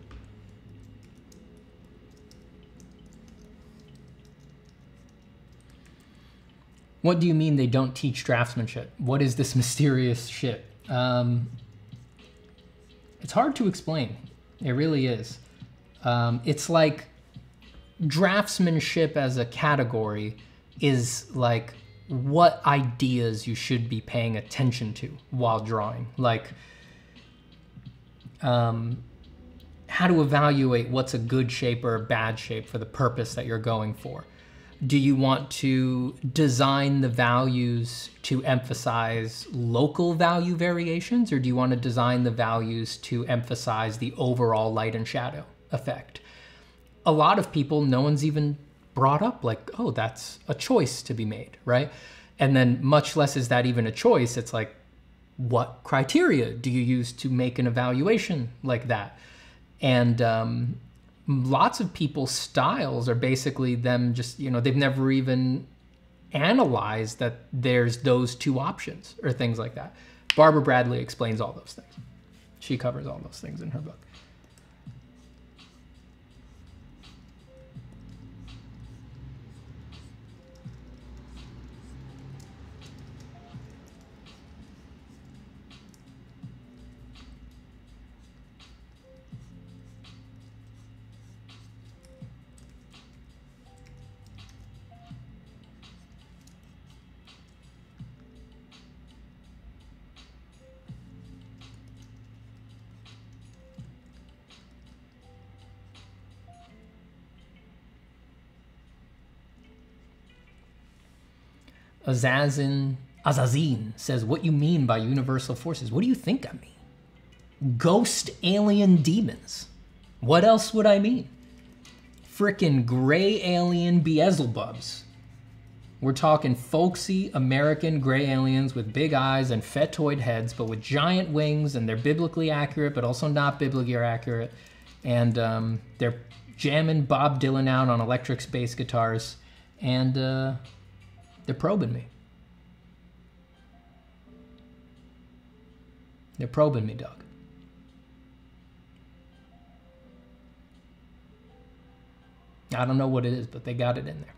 What do you mean they don't teach draftsmanship? What is this mysterious shit? Um, It's hard to explain. It really is. Um, it's like draftsmanship as a category is like what ideas you should be paying attention to while drawing. Like um, how to evaluate what's a good shape or a bad shape for the purpose that you're going for. Do you want to design the values to emphasize local value variations, or do you want to design the values to emphasize the overall light and shadow effect? A lot of people, no one's even brought up like, oh, that's a choice to be made, right? And then much less is that even a choice. It's like, what criteria do you use to make an evaluation like that? And, um, lots of people's styles are basically them just, you know, they've never even analyzed that there's those two options or things like that. Barbara Bradley explains all those things. She covers all those things in her book. Azazin, Azazin says, what you mean by universal forces? What do you think I mean? Ghost alien demons. What else would I mean? Frickin' gray alien Beelzebubs. We're talking folksy American gray aliens with big eyes and fetoid heads, but with giant wings, and they're biblically accurate, but also not biblically accurate. And um, they're jamming Bob Dylan out on electric space guitars. And, uh... they're probing me. They're probing me, Doug. I don't know what it is, but they got it in there.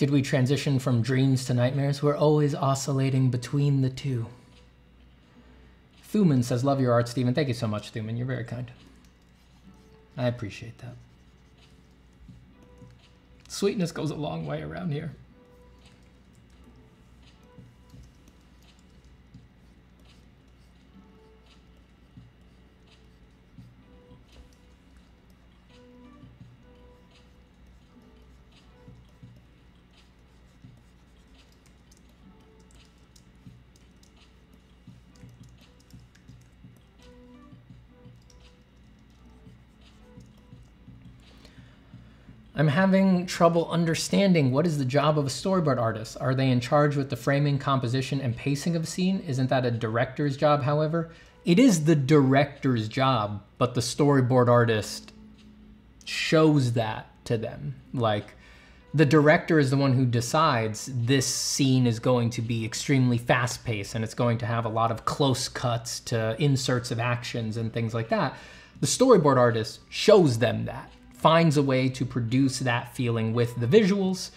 Did we transition from dreams to nightmares? We're always oscillating between the two. Thuman says, love your art, Steven. Thank you so much, Thuman. You're very kind. I appreciate that. Sweetness goes a long way around here. I'm having trouble understanding what is the job of a storyboard artist. Are they in charge with the framing, composition, and pacing of a scene? Isn't that a director's job, however? It is the director's job, but the storyboard artist shows that to them. Like, the director is the one who decides this scene is going to be extremely fast-paced and it's going to have a lot of close cuts to inserts of actions and things like that. The storyboard artist shows them that. Finds a way to produce that feeling with the visuals.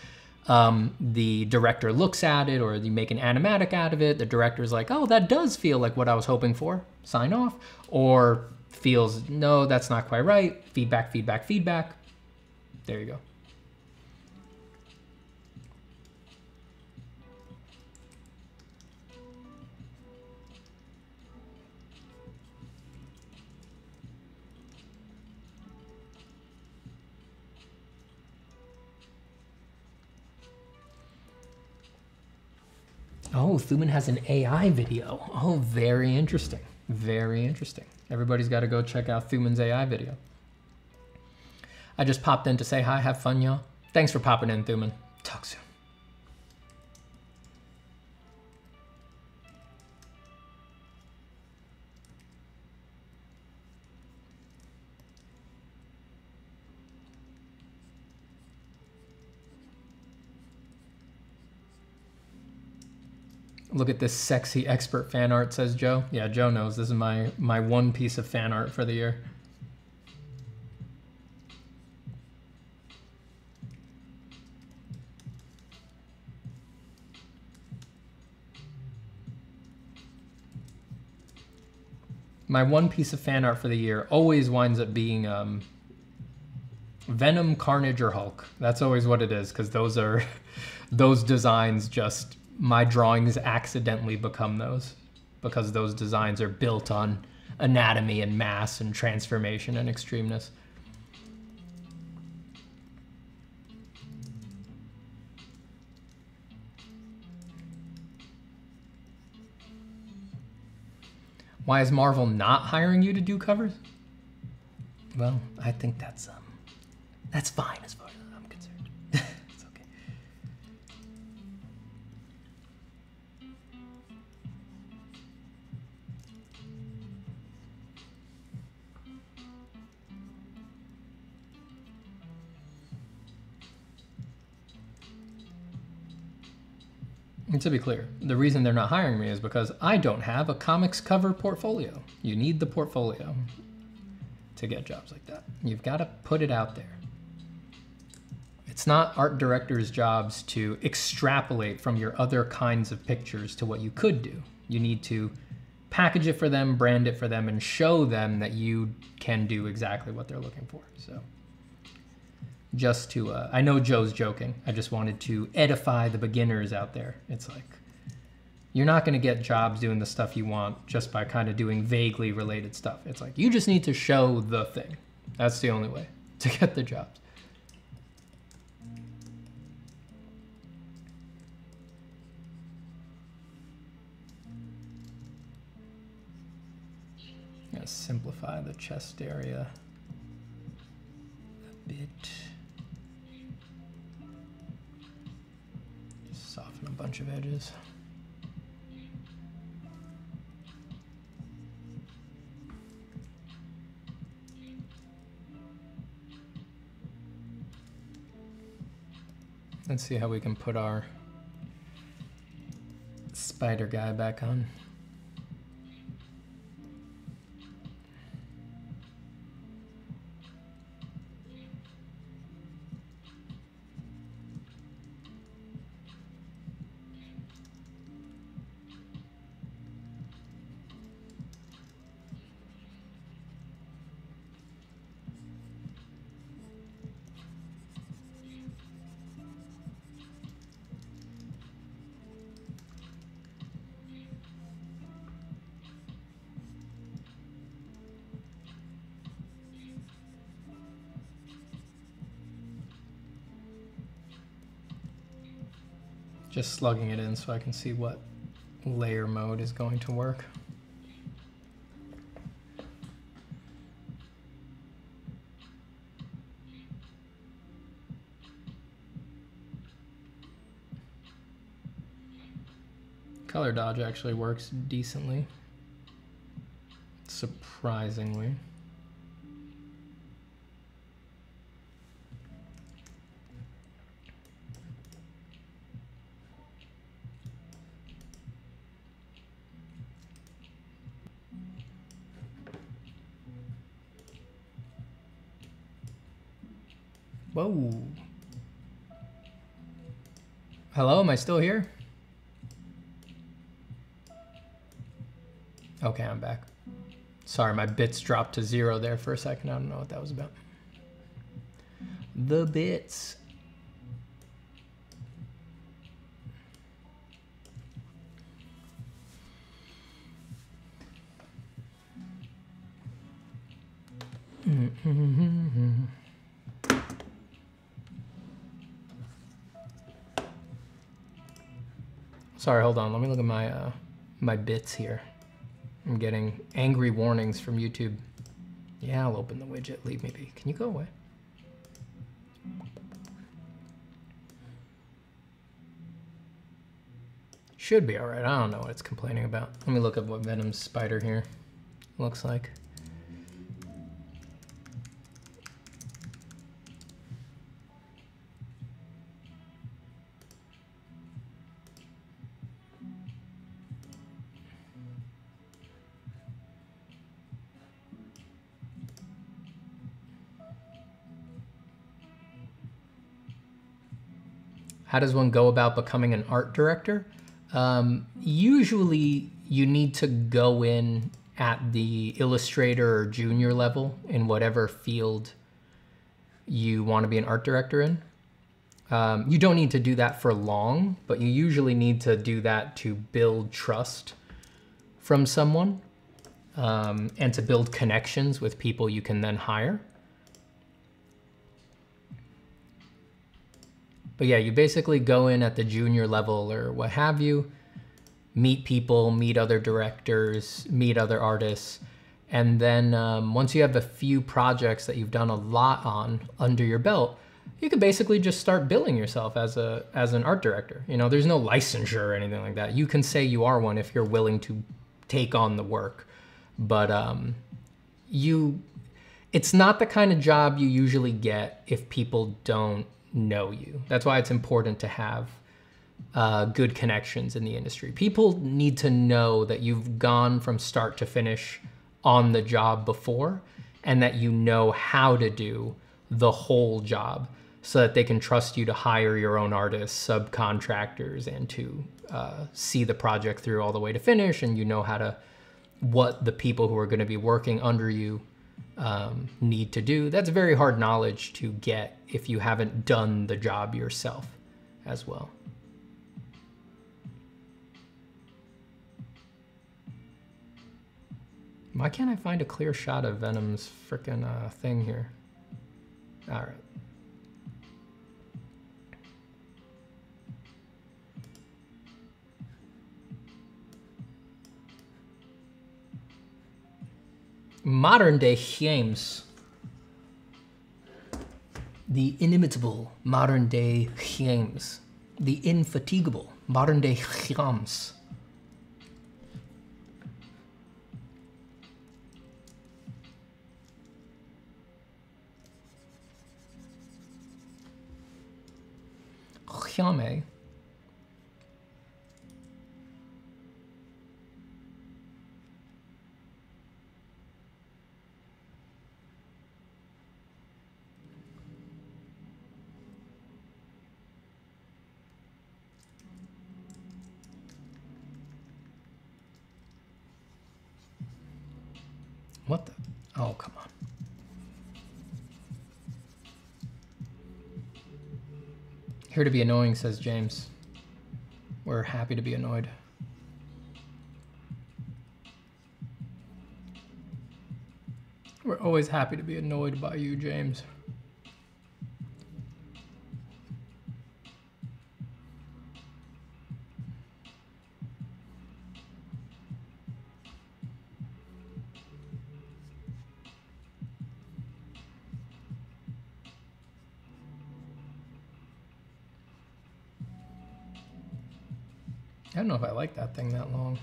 Um, the director looks at it, or you make an animatic out of it. The director's like, oh, that does feel like what I was hoping for. Sign off. Or feels, no, that's not quite right. Feedback, feedback, feedback. There you go. Oh, Thuman has an A I video. Oh, very interesting. Very interesting. Everybody's got to go check out Thuman's A I video. I just popped in to say hi. Have fun, y'all. Thanks for popping in, Thuman. Talk soon. Look at this sexy expert fan art, says Joe. Yeah, Joe knows. This is my, my one piece of fan art for the year. My one piece of fan art for the year always winds up being um, Venom, Carnage, or Hulk. That's always what it is, because those are, those designs just... my drawings accidentally become those because those designs are built on anatomy and mass and transformation and extremeness. Why is Marvel not hiring you to do covers? Well, I think that's um, that's fine as far as I'm concerned. And to be clear, the reason they're not hiring me is because I don't have a comics cover portfolio. You need the portfolio to get jobs like that. You've got to put it out there. It's not art directors' jobs to extrapolate from your other kinds of pictures to what you could do. You need to package it for them, brand it for them, and show them that you can do exactly what they're looking for. So. Just to, uh, I know Joe's joking. I just wanted to edify the beginners out there. It's like, you're not gonna get jobs doing the stuff you want just by kind of doing vaguely related stuff. It's like, you just need to show the thing. That's the only way to get the jobs. I'm gonna simplify the chest area a bit. Soften a bunch of edges. Let's see how we can put our spider guy back on. Just slugging it in so I can see what layer mode is going to work. Color dodge actually works decently, surprisingly. Whoa. Hello, am I still here? Okay, I'm back. Sorry, my bits dropped to zero there for a second. I don't know what that was about. The bits. Sorry, hold on. Let me look at my uh, my bits here. I'm getting angry warnings from YouTube. Yeah, I'll open the widget. Leave me be. Can you go away? Should be all right. I don't know what it's complaining about. Let me look up what Venom's spider here looks like. How does one go about becoming an art director? Um, usually you need to go in at the illustrator or junior level in whatever field you want to be an art director in. Um, you don't need to do that for long, but you usually need to do that to build trust from someone um, and to build connections with people you can then hire. But yeah, you basically go in at the junior level or what have you, meet people, meet other directors, meet other artists. And then um, once you have a few projects that you've done a lot on under your belt, you can basically just start billing yourself as a as an art director. You know, there's no licensure or anything like that. You can say you are one if you're willing to take on the work, but um, you, it's not the kind of job you usually get if people don't know you. That's why it's important to have uh, good connections in the industry. People need to know that you've gone from start to finish on the job before and that you know how to do the whole job so that they can trust you to hire your own artists, subcontractors, and to uh, see the project through all the way to finish, and you know how to, what the people who are going to be working under you Um, need to do. That's very hard knowledge to get if you haven't done the job yourself as well. Why can't I find a clear shot of Venom's frickin' uh, thing here? All right. Modern Day James. The inimitable Modern Day James. The infatigable Modern Day James. James. What the? Oh, come on. Here to be annoying, says James. We're happy to be annoyed. We're always happy to be annoyed by you, James. I don't know if I like that thing that long.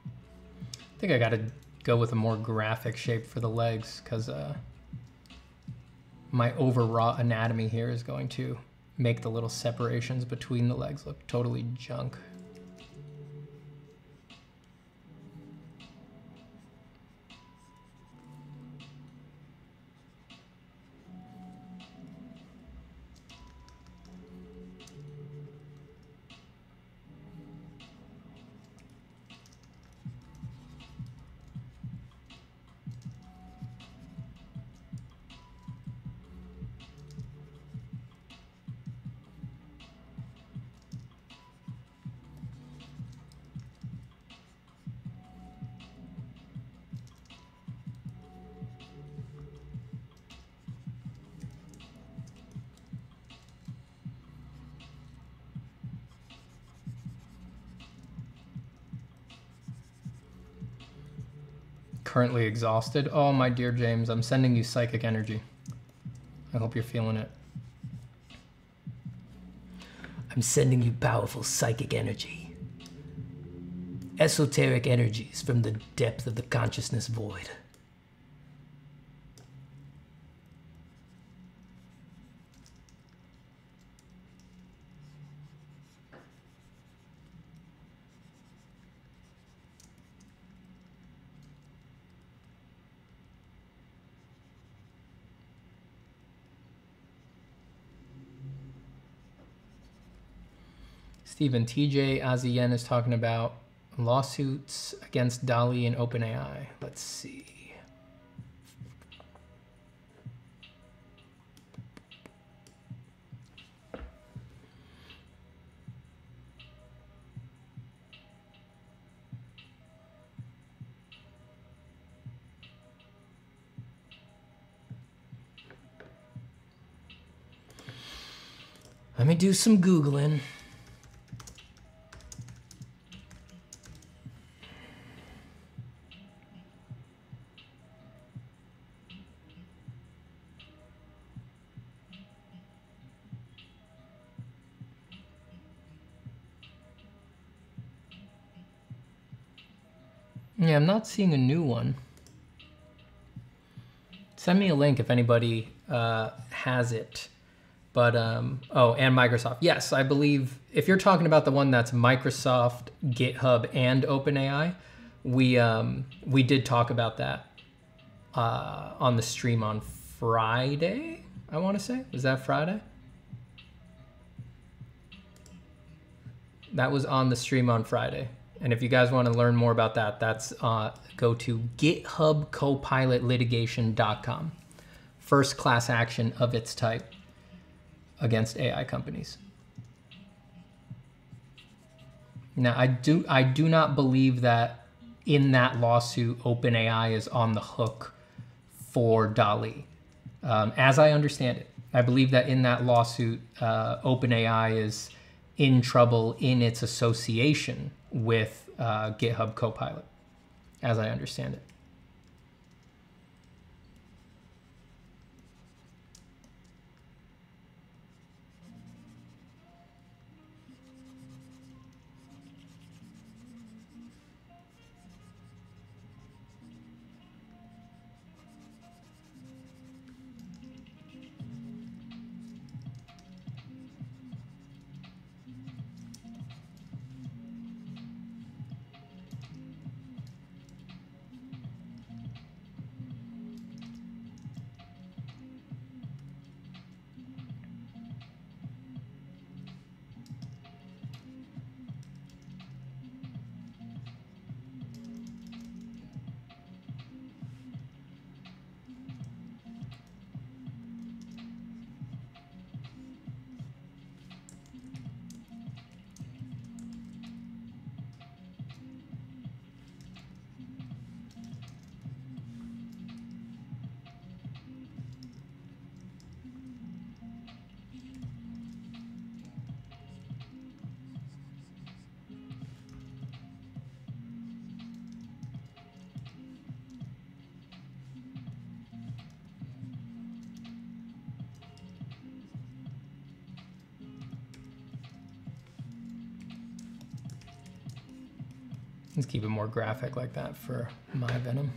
I think I gotta go with a more graphic shape for the legs, because uh, my overraw anatomy here is going to make the little separations between the legs look totally junk. Currently exhausted. Oh, my dear James, I'm sending you psychic energy. I hope you're feeling it. I'm sending you powerful psychic energy. Esoteric energies from the depth of the consciousness void. Stephen, T J Azian is talking about lawsuits against DALL-E and OpenAI. Let's see. Let me do some Googling. Yeah, I'm not seeing a new one. Send me a link if anybody uh, has it. But, um, oh, and Microsoft. Yes, I believe if you're talking about the one that's Microsoft, GitHub, and OpenAI, we, um, we did talk about that uh, on the stream on Friday, I want to say. Was that Friday? That was on the stream on Friday. And if you guys want to learn more about that, that's uh, go to github copilot litigation dot com. First class action of its type against A I companies. Now, I do I do not believe that in that lawsuit, OpenAI is on the hook for DALL-E, um, as I understand it. I believe that in that lawsuit, uh, OpenAI is in trouble in its association with uh, GitHub Copilot, as I understand it. Let's keep it more graphic like that for my venom.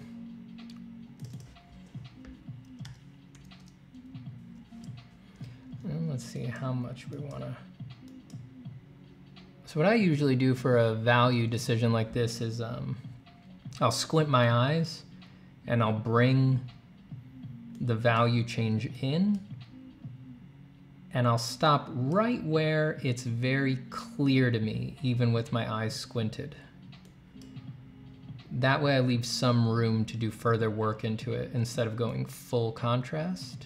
And let's see how much we wanna. So what I usually do for a value decision like this is um, I'll squint my eyes and I'll bring the value change in, and I'll stop right where it's very clear to me, even with my eyes squinted. That way I leave some room to do further work into it instead of going full contrast.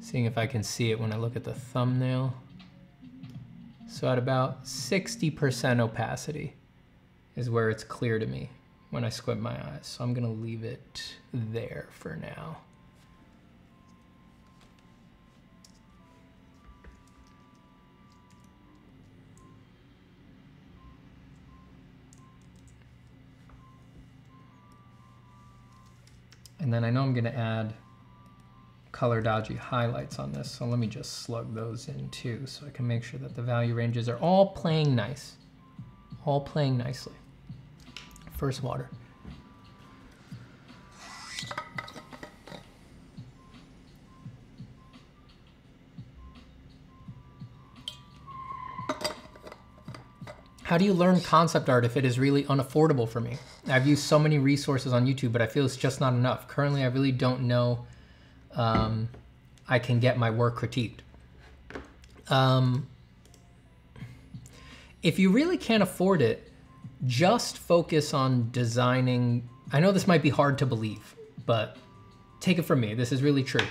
Seeing if I can see it when I look at the thumbnail. So at about sixty percent opacity is where it's clear to me when I squint my eyes. So I'm gonna leave it there for now. And then I know I'm gonna add color dodgy highlights on this, so let me just slug those in too so I can make sure that the value ranges are all playing nice, all playing nicely. First water. How do you learn concept art if it is really unaffordable for me? I've used so many resources on YouTube, but I feel it's just not enough. Currently, I really don't know um, I can get my work critiqued. Um, if you really can't afford it, just focus on designing. I know this might be hard to believe, but take it from me, this is really true.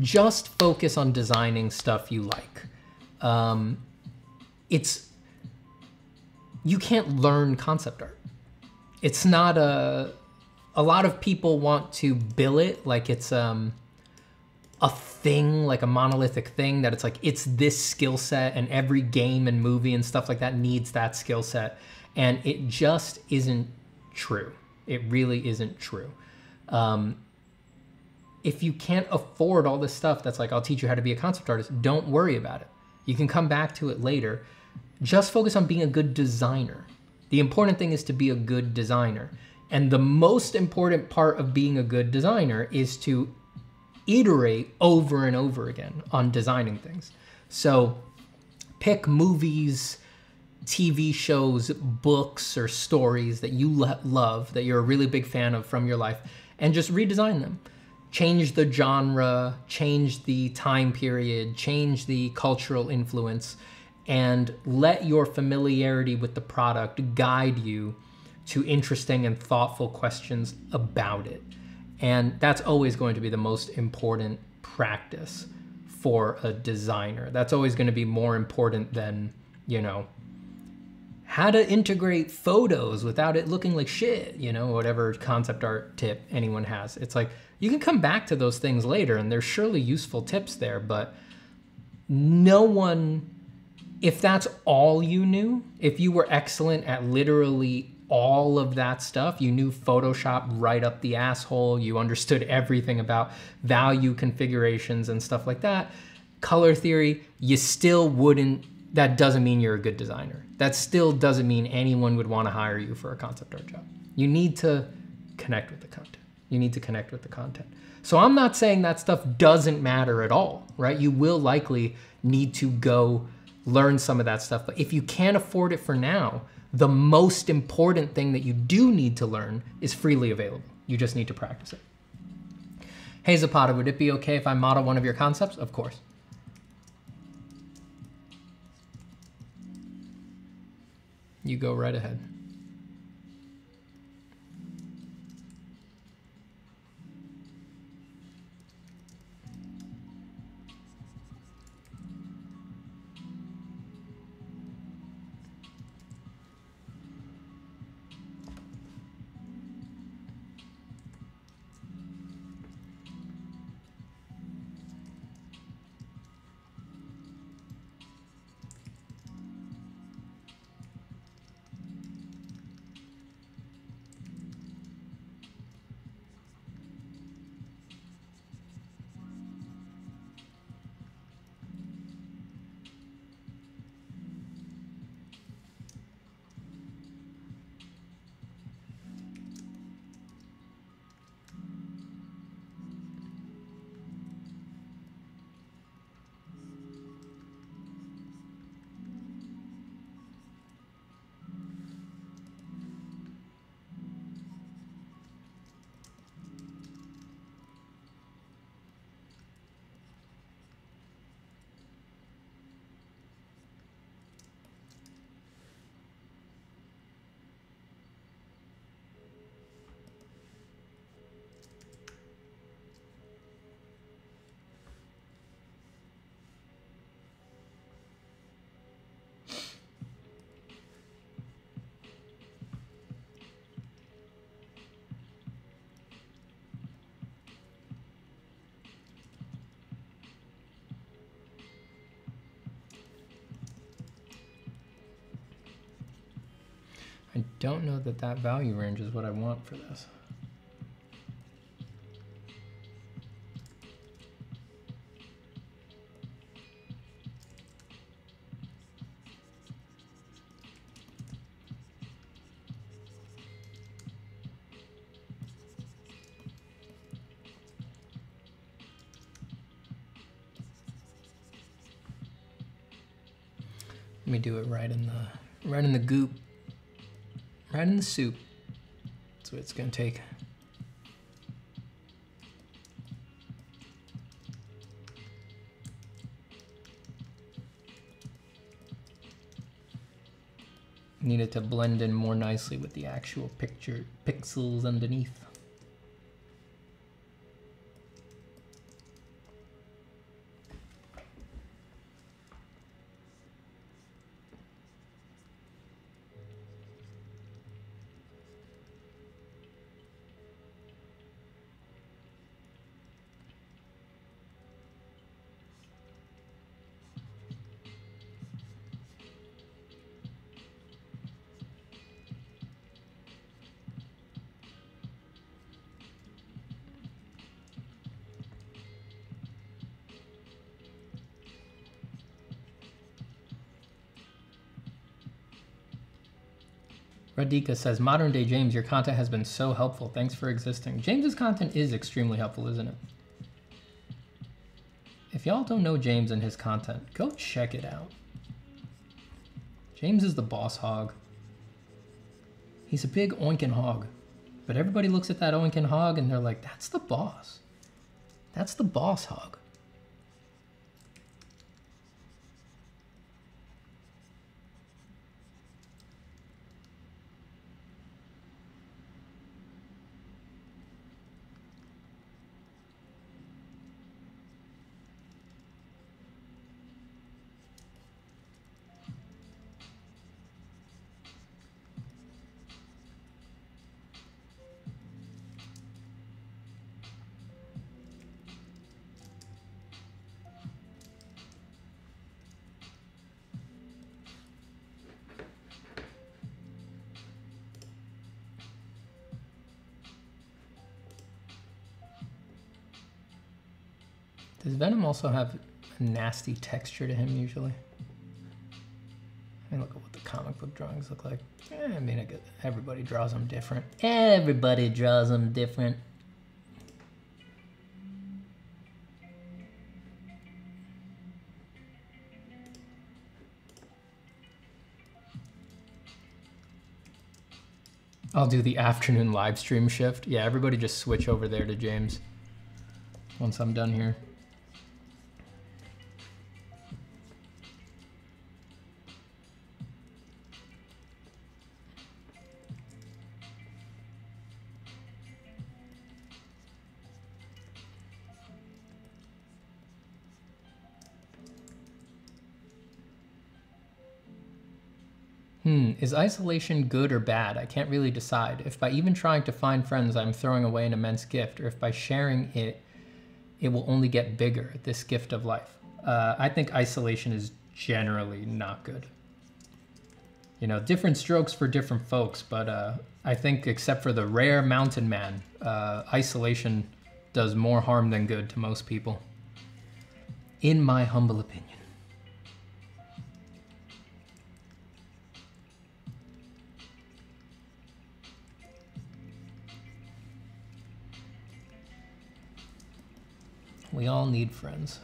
Just focus on designing stuff you like. Um, it's, you can't learn concept art. It's not a, a lot of people want to bill it like it's um, a thing, like a monolithic thing, that it's like, it's this skill set and every game and movie and stuff like that needs that skill set. And it just isn't true. It really isn't true. Um, if you can't afford all this stuff that's like, I'll teach you how to be a concept artist, don't worry about it. You can come back to it later. Just focus on being a good designer. The important thing is to be a good designer. And the most important part of being a good designer is to iterate over and over again on designing things. So pick movies, T V shows, books, or stories that you love, that you're a really big fan of from your life, and just redesign them. Change the genre, change the time period, change the cultural influence, and let your familiarity with the product guide you to interesting and thoughtful questions about it. And that's always going to be the most important practice for a designer. That's always going to be more important than, you know, how to integrate photos without it looking like shit, you know, whatever concept art tip anyone has. It's like, you can come back to those things later and there's surely useful tips there, but no one, if that's all you knew, if you were excellent at literally all of that stuff, you knew Photoshop right up the asshole, you understood everything about value configurations and stuff like that, color theory, you still wouldn't, that doesn't mean you're a good designer. That still doesn't mean anyone would want to hire you for a concept art job. You need to connect with the content. You need to connect with the content. So I'm not saying that stuff doesn't matter at all, right? You will likely need to go learn some of that stuff, but if you can't afford it for now, the most important thing that you do need to learn is freely available. You just need to practice it. Hey Zapata, would it be okay if I model one of your concepts? Of course. You go right ahead. I don't know that that value range is what I want for this. Let me do it right in the right in the goop, right in the soup. That's what it's gonna take. Need it to blend in more nicely with the actual picture pixels underneath. Radhika says, Modern Day James, your content has been so helpful. Thanks for existing. James's content is extremely helpful, isn't it? If y'all don't know James and his content, go check it out. James is the boss hog. He's a big oinkin' hog. But everybody looks at that oinkin' hog and they're like, that's the boss. That's the boss hog. Does Venom also have a nasty texture to him usually? I mean, look at what the comic book drawings look like. Eh, I mean, I get, everybody draws them different. Everybody draws them different. I'll do the afternoon live stream shift. Yeah, everybody just switch over there to James once I'm done here. Is isolation good or bad? I can't really decide. If by even trying to find friends, I'm throwing away an immense gift, or if by sharing it, it will only get bigger, this gift of life. Uh, I think isolation is generally not good. You know, different strokes for different folks, but uh, I think except for the rare mountain man, uh, isolation does more harm than good to most people, in my humble opinion. We all need friends.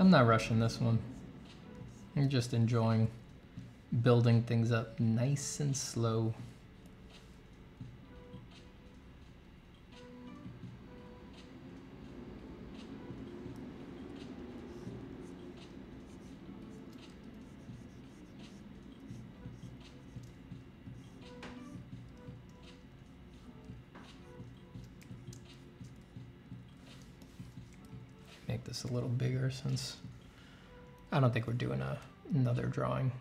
I'm not rushing this one. I'm just enjoying building things up nice and slow. make this a little bigger since I don't think we're doing a, another drawing.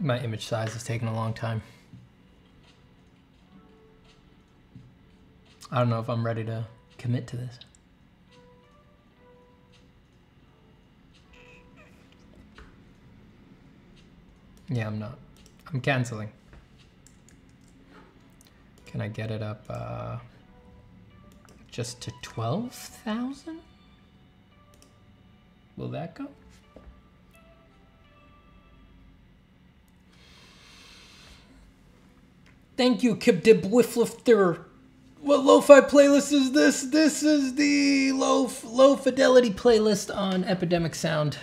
My image size is taking a long time. I don't know if I'm ready to commit to this. Yeah, I'm not. I'm canceling. Can I get it up uh, just to twelve thousand? Will that go? Thank you, Kipdip Whifflifter. What lo-fi playlist is this? This is the low low fidelity playlist on Epidemic Sound.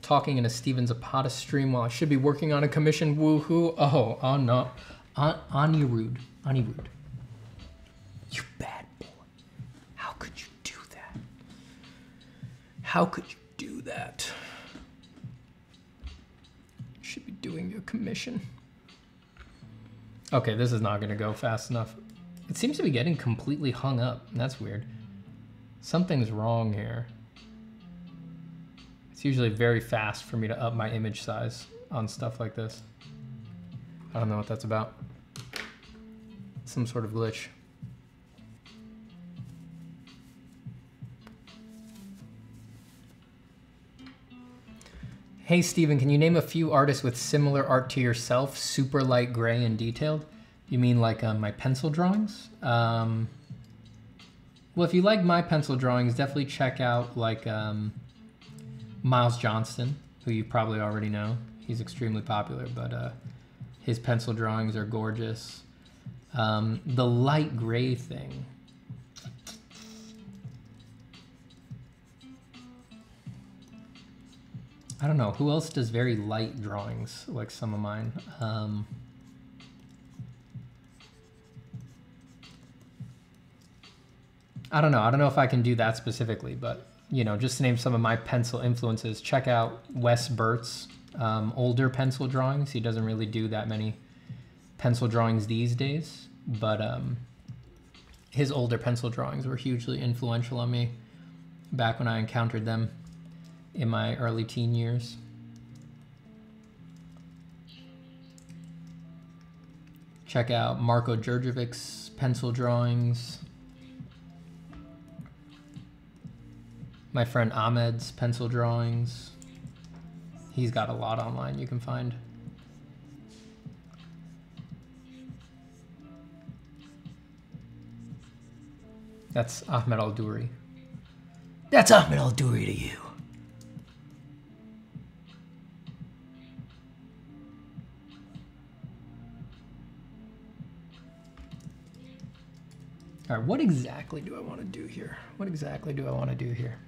Talking in a Steven Zapata stream while I should be working on a commission. Woohoo! Oh, oh no. Ani Rude, Ani Rude. You bad boy. How could you do that? How could you do that? You should be doing your commission. Okay, this is not gonna go fast enough. It seems to be getting completely hung up. That's weird. Something's wrong here. It's usually very fast for me to up my image size on stuff like this. I don't know what that's about. Some sort of glitch. Hey Steven, can you name a few artists with similar art to yourself, super light gray and detailed? You mean like uh, my pencil drawings? Um, well, if you like my pencil drawings, definitely check out like um, Miles Johnston, who you probably already know. He's extremely popular, but uh, his pencil drawings are gorgeous. Um, the light gray thing. I don't know, who else does very light drawings like some of mine? Um, I don't know, I don't know if I can do that specifically, but you know, just to name some of my pencil influences, check out Wes Burt's Um, older pencil drawings. He doesn't really do that many pencil drawings these days, but um, his older pencil drawings were hugely influential on me back when I encountered them in my early teen years. Check out Marko Djurdjevic's pencil drawings. My friend Ahmed's pencil drawings. He's got a lot online you can find. That's Ahmed Aldouri. That's Ahmed Aldouri to you. All right, what exactly do I want to do here? What exactly do I want to do here?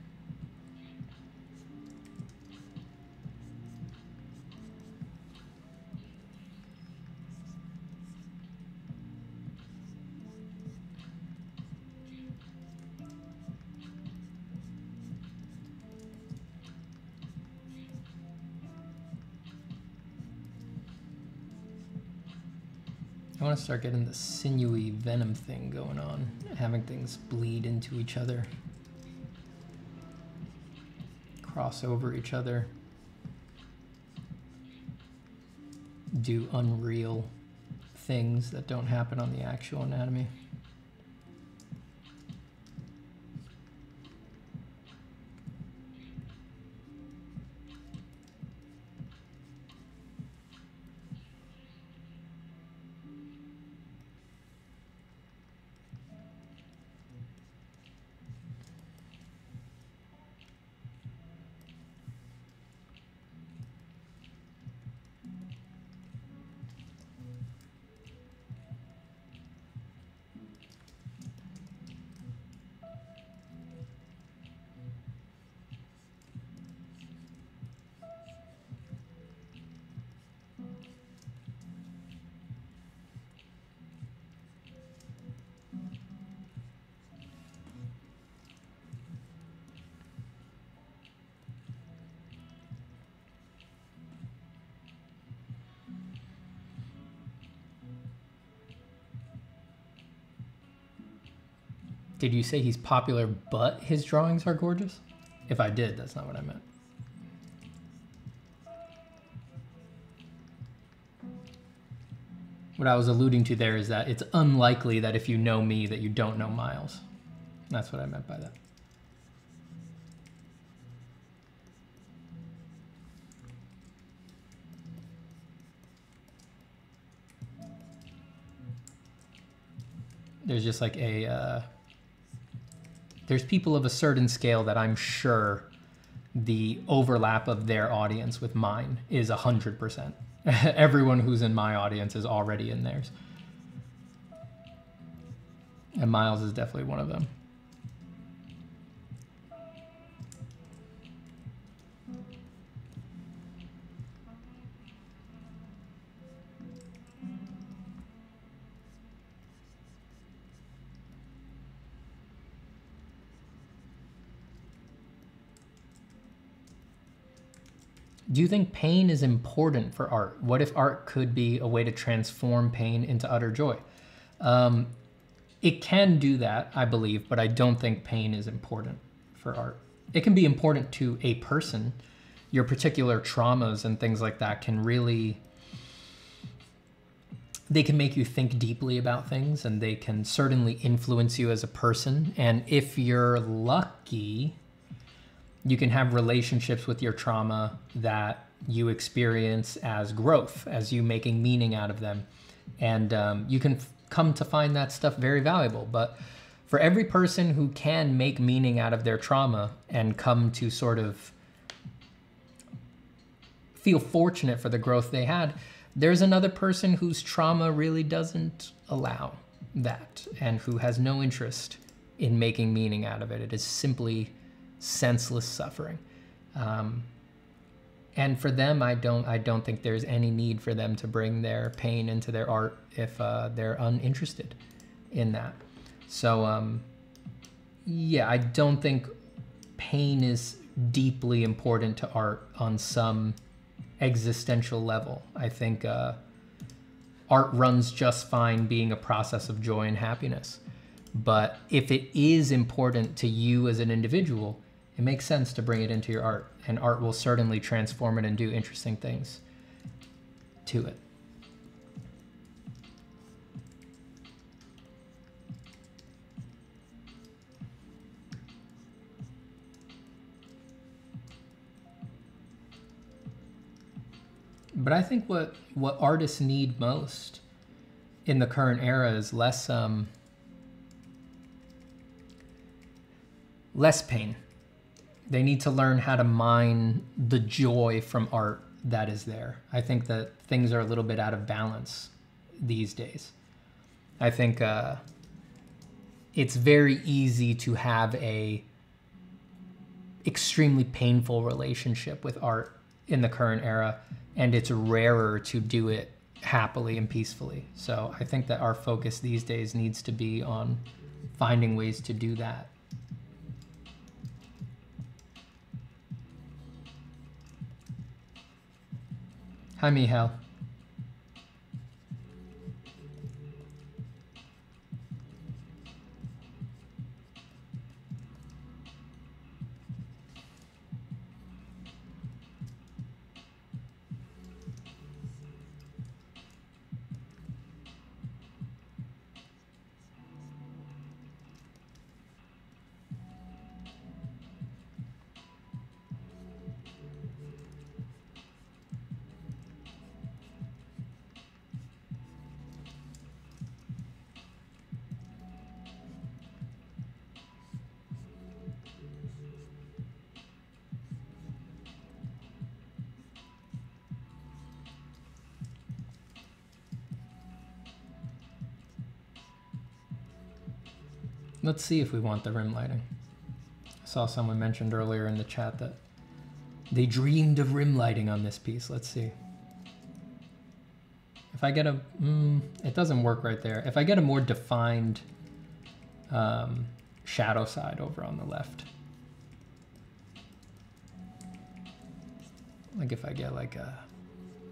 I want to start getting the sinewy venom thing going on, having things bleed into each other, cross over each other, do unreal things that don't happen on the actual anatomy. Did you say he's popular but his drawings are gorgeous? If I did, that's not what I meant. What I was alluding to there is that it's unlikely that if you know me that you don't know Miles. That's what I meant by that. There's just like a, uh, there's people of a certain scale that I'm sure the overlap of their audience with mine is one hundred percent. Everyone who's in my audience is already in theirs. And Miles is definitely one of them. Do you think pain is important for art? What if art could be a way to transform pain into utter joy? Um, it can do that, I believe, but I don't think pain is important for art. It can be important to a person. Your particular traumas and things like that can really, they can make you think deeply about things, and they can certainly influence you as a person. And if you're lucky, you can have relationships with your trauma that you experience as growth, as you making meaning out of them. And um, you can come to find that stuff very valuable. But for every person who can make meaning out of their trauma and come to sort of feel fortunate for the growth they had, there's another person whose trauma really doesn't allow that and who has no interest in making meaning out of it. It is simply senseless suffering, um, and for them, I don't, I don't think there's any need for them to bring their pain into their art if uh, they're uninterested in that. So, um, yeah, I don't think pain is deeply important to art on some existential level. I think uh, art runs just fine being a process of joy and happiness. But if it is important to you as an individual, it makes sense to bring it into your art, and art will certainly transform it and do interesting things to it. But I think what, what artists need most in the current era is less, um, less pain. They need to learn how to mine the joy from art that is there. I think that things are a little bit out of balance these days. I think uh, it's very easy to have a extremely painful relationship with art in the current era, and it's rarer to do it happily and peacefully. So I think that our focus these days needs to be on finding ways to do that. Hi, Michal. Let's see if we want the rim lighting. I saw someone mentioned earlier in the chat that they dreamed of rim lighting on this piece. Let's see. If I get a, mm, it doesn't work right there. If I get a more defined um, shadow side over on the left, like if I get like a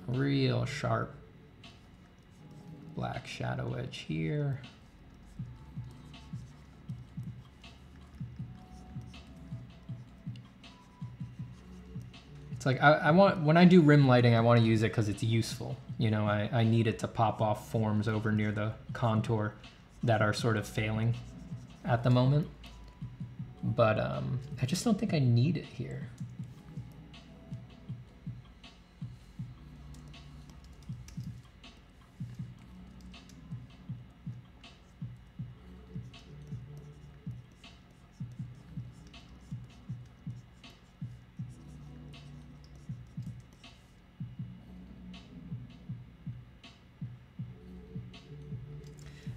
real sharp black shadow edge here, It's like I, I want, when I do rim lighting, I want to use it because it's useful. You know, I, I need it to pop off forms over near the contour that are sort of failing at the moment. But um, I just don't think I need it here.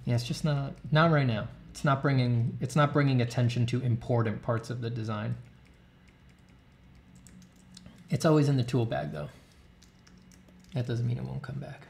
Yeah, it's just not, not right now. It's not bringing, it's not bringing attention to important parts of the design. It's always in the tool bag though. That doesn't mean it won't come back.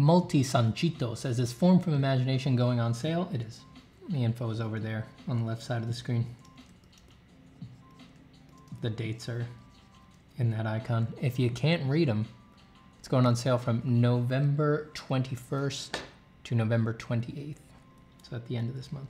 Multisanchito says, is Form from Imagination going on sale? It is. The info is over there on the left side of the screen. The dates are in that icon. If you can't read them, it's going on sale from November twenty-first to November twenty-eighth. So at the end of this month.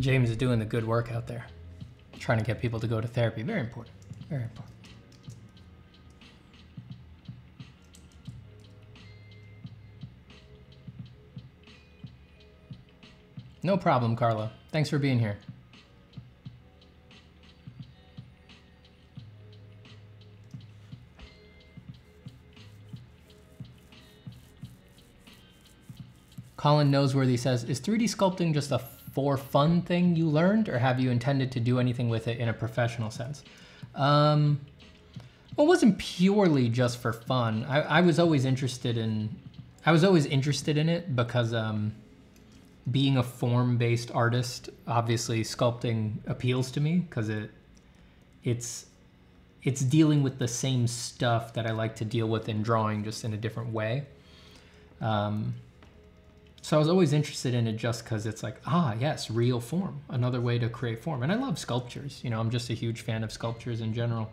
James is doing the good work out there, trying to get people to go to therapy. Very important, very important. No problem, Carlo. Thanks for being here. Colin Noseworthy says, is three D sculpting just a for fun thing you learned, or have you intended to do anything with it in a professional sense? Um, well, it wasn't purely just for fun. I, I was always interested in, I was always interested in it because um, being a form-based artist, obviously sculpting appeals to me because it it's it's dealing with the same stuff that I like to deal with in drawing, just in a different way. Um, so I was always interested in it just because it's like, ah, yes, real form, another way to create form. And I love sculptures. You know, I'm just a huge fan of sculptures in general.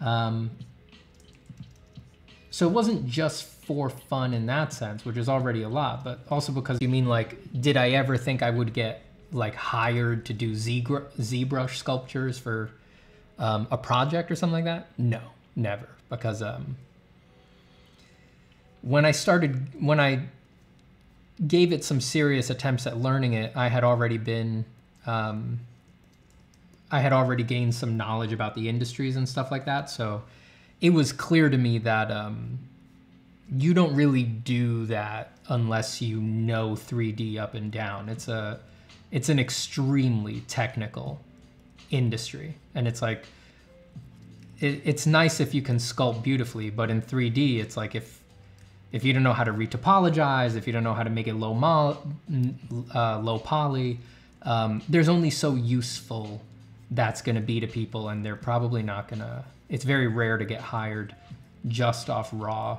Um, so it wasn't just for fun in that sense, which is already a lot, but also because you mean like, did I ever think I would get like hired to do zebra, ZBrush sculptures for um, a project or something like that? No, never. Because um, when I started, when I gave it some serious attempts at learning it, I had already been, um, I had already gained some knowledge about the industries and stuff like that. So it was clear to me that um, you don't really do that unless you know three D up and down. It's a, it's an extremely technical industry. And it's like, it, it's nice if you can sculpt beautifully, but in three D, it's like if, if you don't know how to retopologize, if you don't know how to make it low, mo uh, low poly, um, there's only so useful that's gonna be to people, and they're probably not gonna, it's very rare to get hired just off raw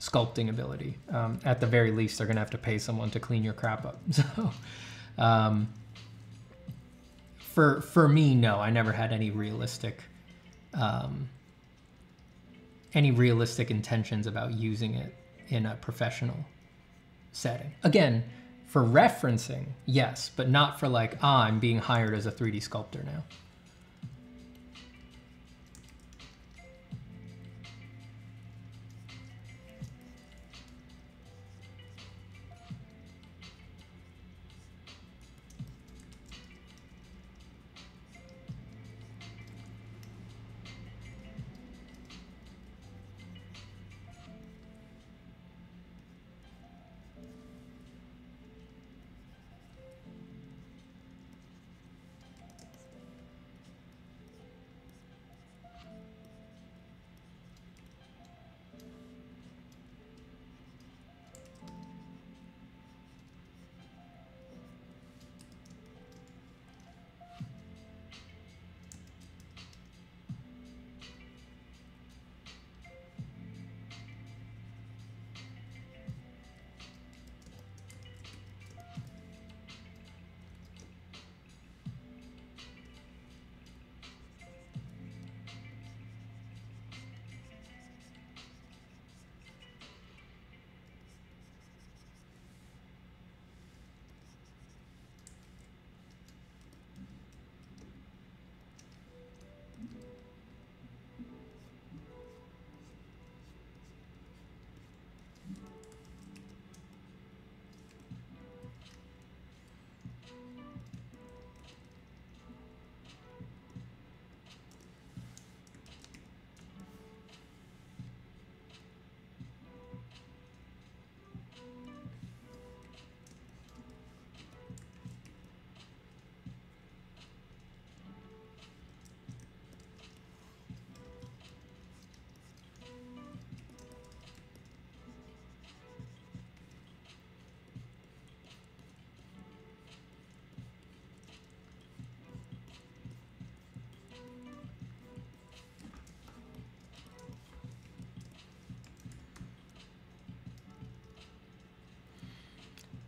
sculpting ability. Um, at the very least, they're gonna have to pay someone to clean your crap up. So um, for, for me, no, I never had any realistic, um, any realistic intentions about using it in a professional setting. Again, for referencing, yes, but not for like, ah, I'm being hired as a three D sculptor now.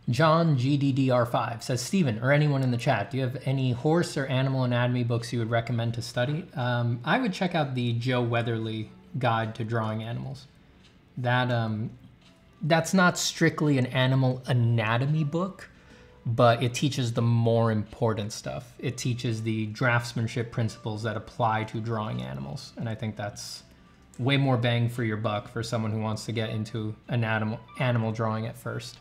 John G D D R five says, Steven, or anyone in the chat, do you have any horse or animal anatomy books you would recommend to study? Um, I would check out the Joe Weatherly Guide to Drawing Animals. That um, that's not strictly an animal anatomy book, but it teaches the more important stuff. It teaches the draftsmanship principles that apply to drawing animals. And I think that's way more bang for your buck for someone who wants to get into animal, animal drawing at first.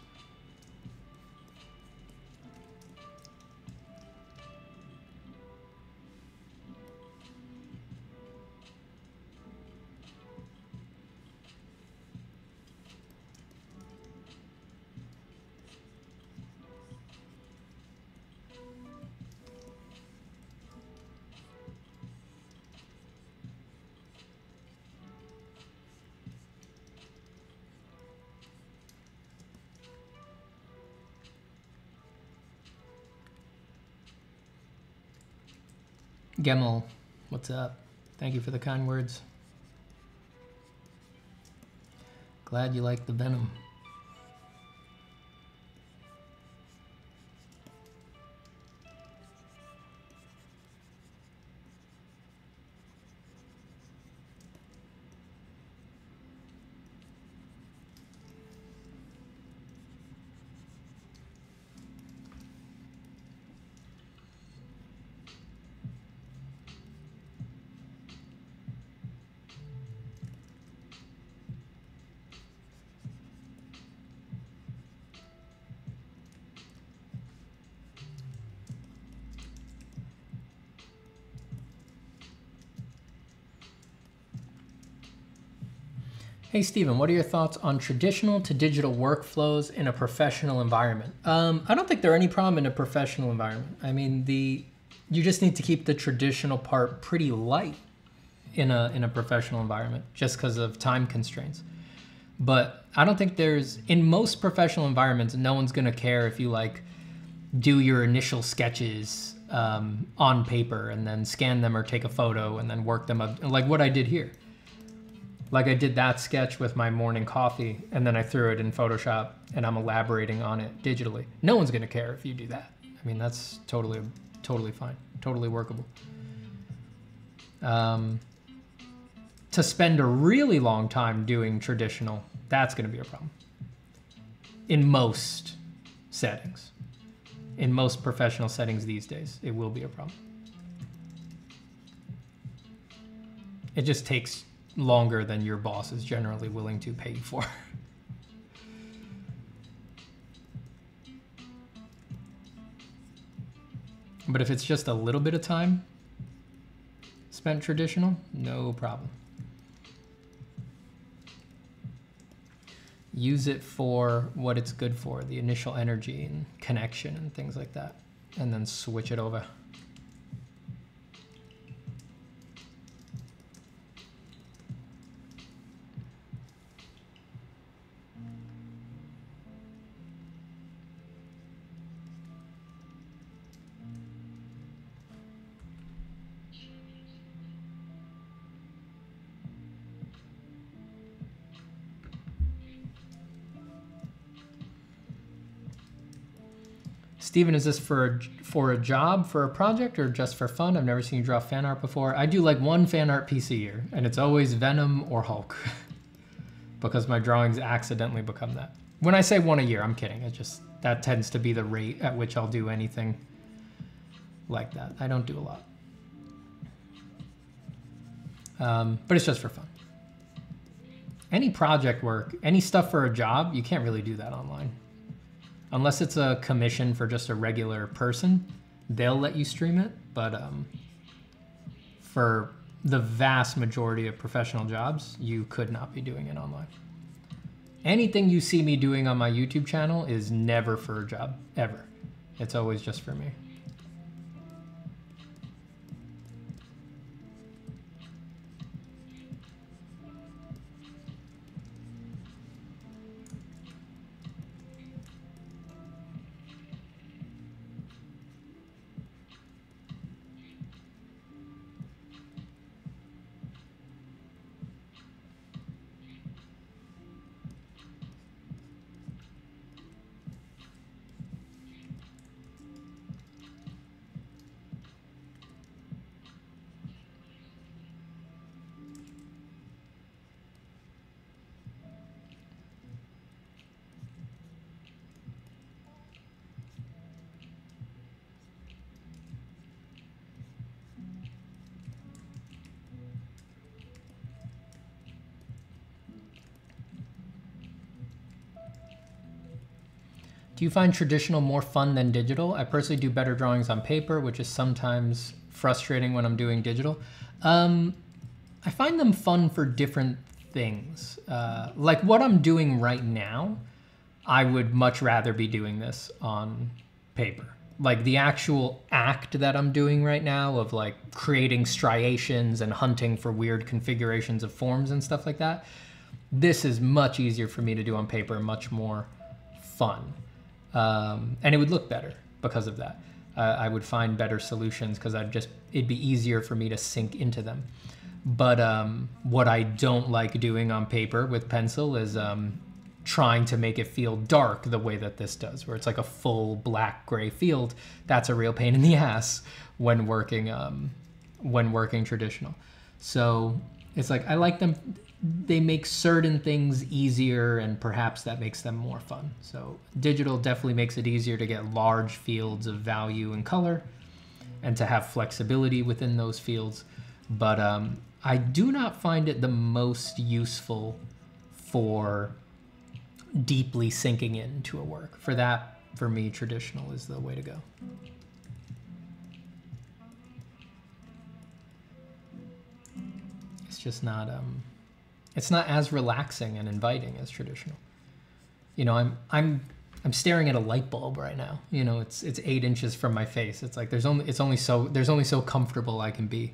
Gemmel, what's up? Thank you for the kind words. Glad you like the Venom. Hey Steven, what are your thoughts on traditional to digital workflows in a professional environment? Um, I don't think there are any problem in a professional environment. I mean, the you just need to keep the traditional part pretty light in a, in a professional environment just because of time constraints. But I don't think there's, in most professional environments, no one's gonna care if you like do your initial sketches um, on paper and then scan them or take a photo and then work them up, like what I did here. Like I did that sketch with my morning coffee and then I threw it in Photoshop and I'm elaborating on it digitally. No one's gonna care if you do that. I mean, that's totally, totally fine, totally workable. Um, to spend a really long time doing traditional, that's gonna be a problem. In most settings, in most professional settings these days, it will be a problem. It just takes longer than your boss is generally willing to pay you for. But if it's just a little bit of time spent traditional, no problem. Use it for what it's good for, the initial energy and connection and things like that, and then switch it over. Steven, is this for a, for a job, for a project, or just for fun? I've never seen you draw fan art before. I do like one fan art piece a year, and it's always Venom or Hulk because my drawings accidentally become that. When I say one a year, I'm kidding. It just, that tends to be the rate at which I'll do anything like that. I don't do a lot, um, but it's just for fun. Any project work, any stuff for a job, you can't really do that online. Unless it's a commission for just a regular person, they'll let you stream it. But um, for the vast majority of professional jobs, you could not be doing it online. Anything you see me doing on my YouTube channel is never for a job, ever. It's always just for me. Do you find traditional more fun than digital? I personally do better drawings on paper, which is sometimes frustrating when I'm doing digital. Um, I find them fun for different things. Uh, like what I'm doing right now, I would much rather be doing this on paper. Like the actual act that I'm doing right now of like creating striations and hunting for weird configurations of forms and stuff like that. This is much easier for me to do on paper, much more fun. Um, and it would look better because of that. uh, I would find better solutions because I'd just, it'd be easier for me to sink into them. But um, what I don't like doing on paper with pencil is um, trying to make it feel dark the way that this does, where it's like a full black gray field. That's a real pain in the ass when working um, when working traditional. So it's like, I like them, they make certain things easier and perhaps that makes them more fun. So digital definitely makes it easier to get large fields of value and color and to have flexibility within those fields. But um, I do not find it the most useful for deeply sinking into a work. For that, for me, traditional is the way to go. It's just not, um, it's not as relaxing and inviting as traditional. You know, I'm, I'm, I'm staring at a light bulb right now. You know, it's, it's eight inches from my face. It's like, there's only, it's only so, there's only so comfortable I can be.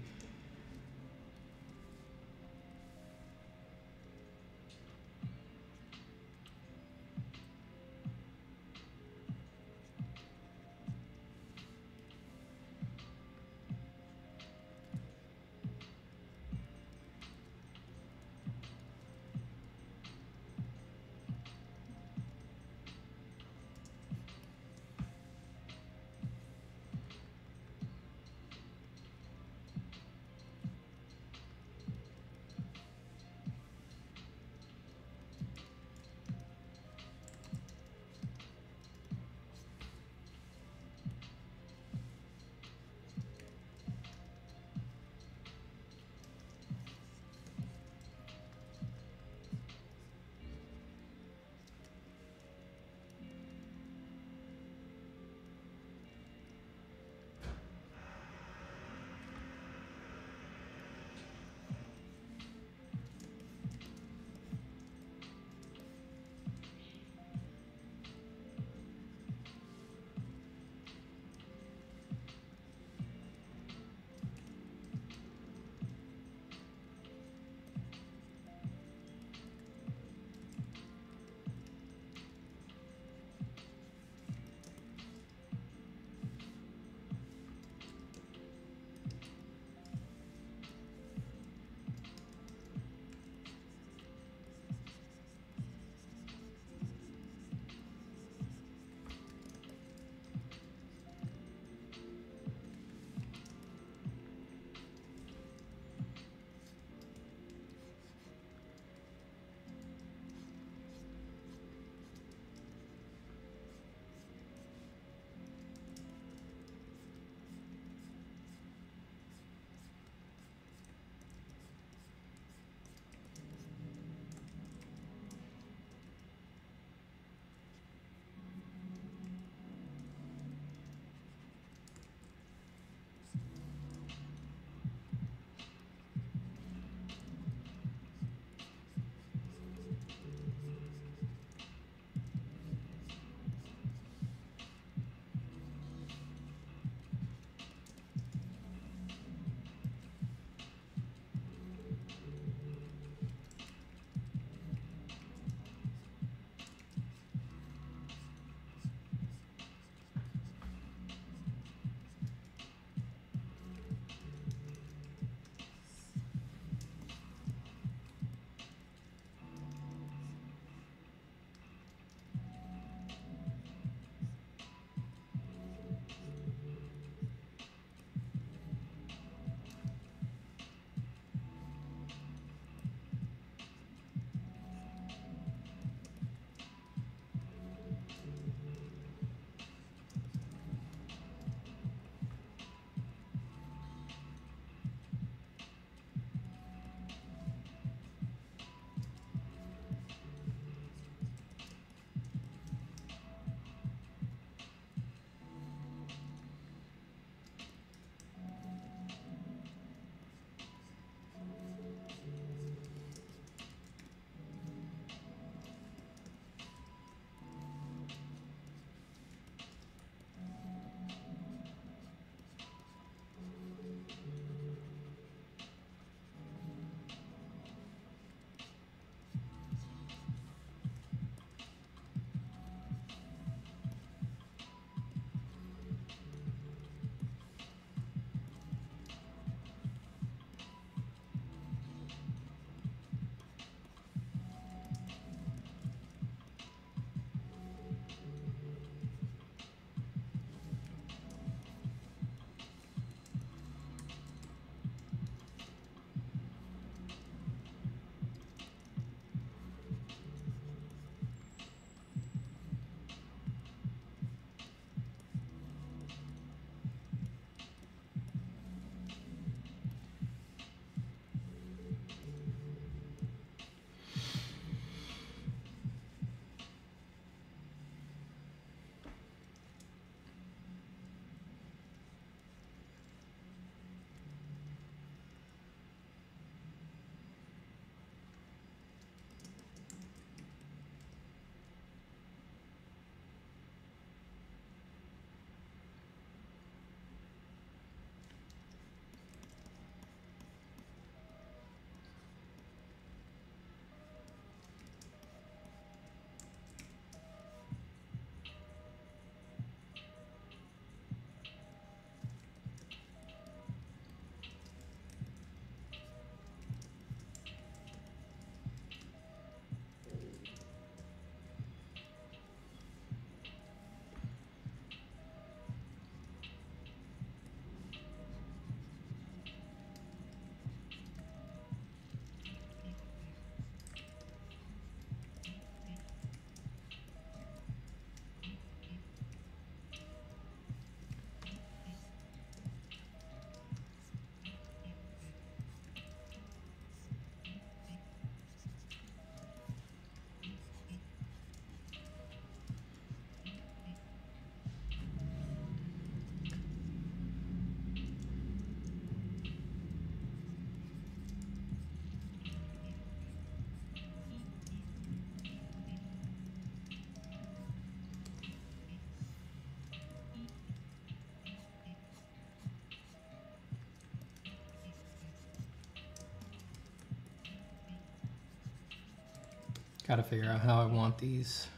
Gotta figure out how I want these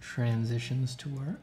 transitions to work.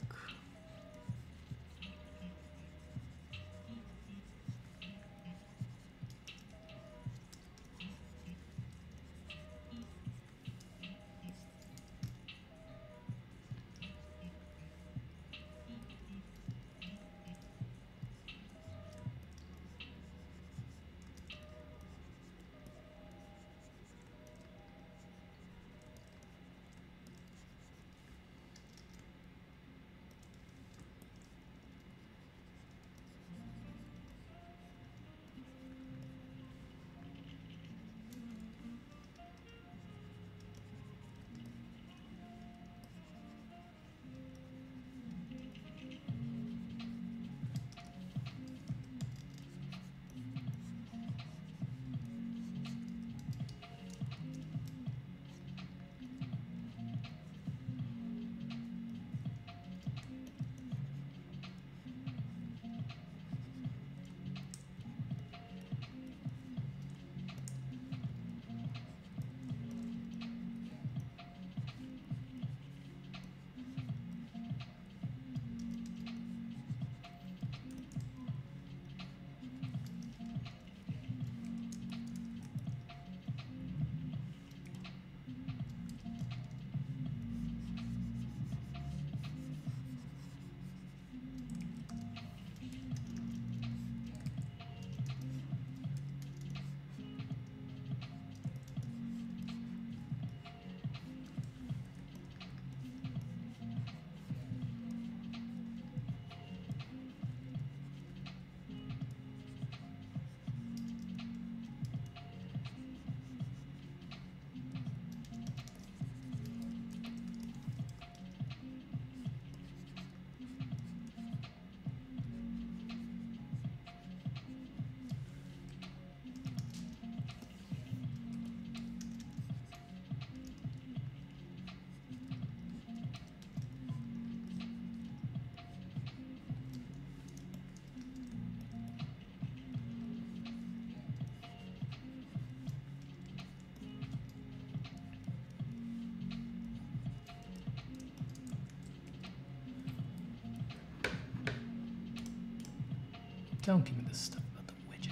Don't give me this stuff about the widget.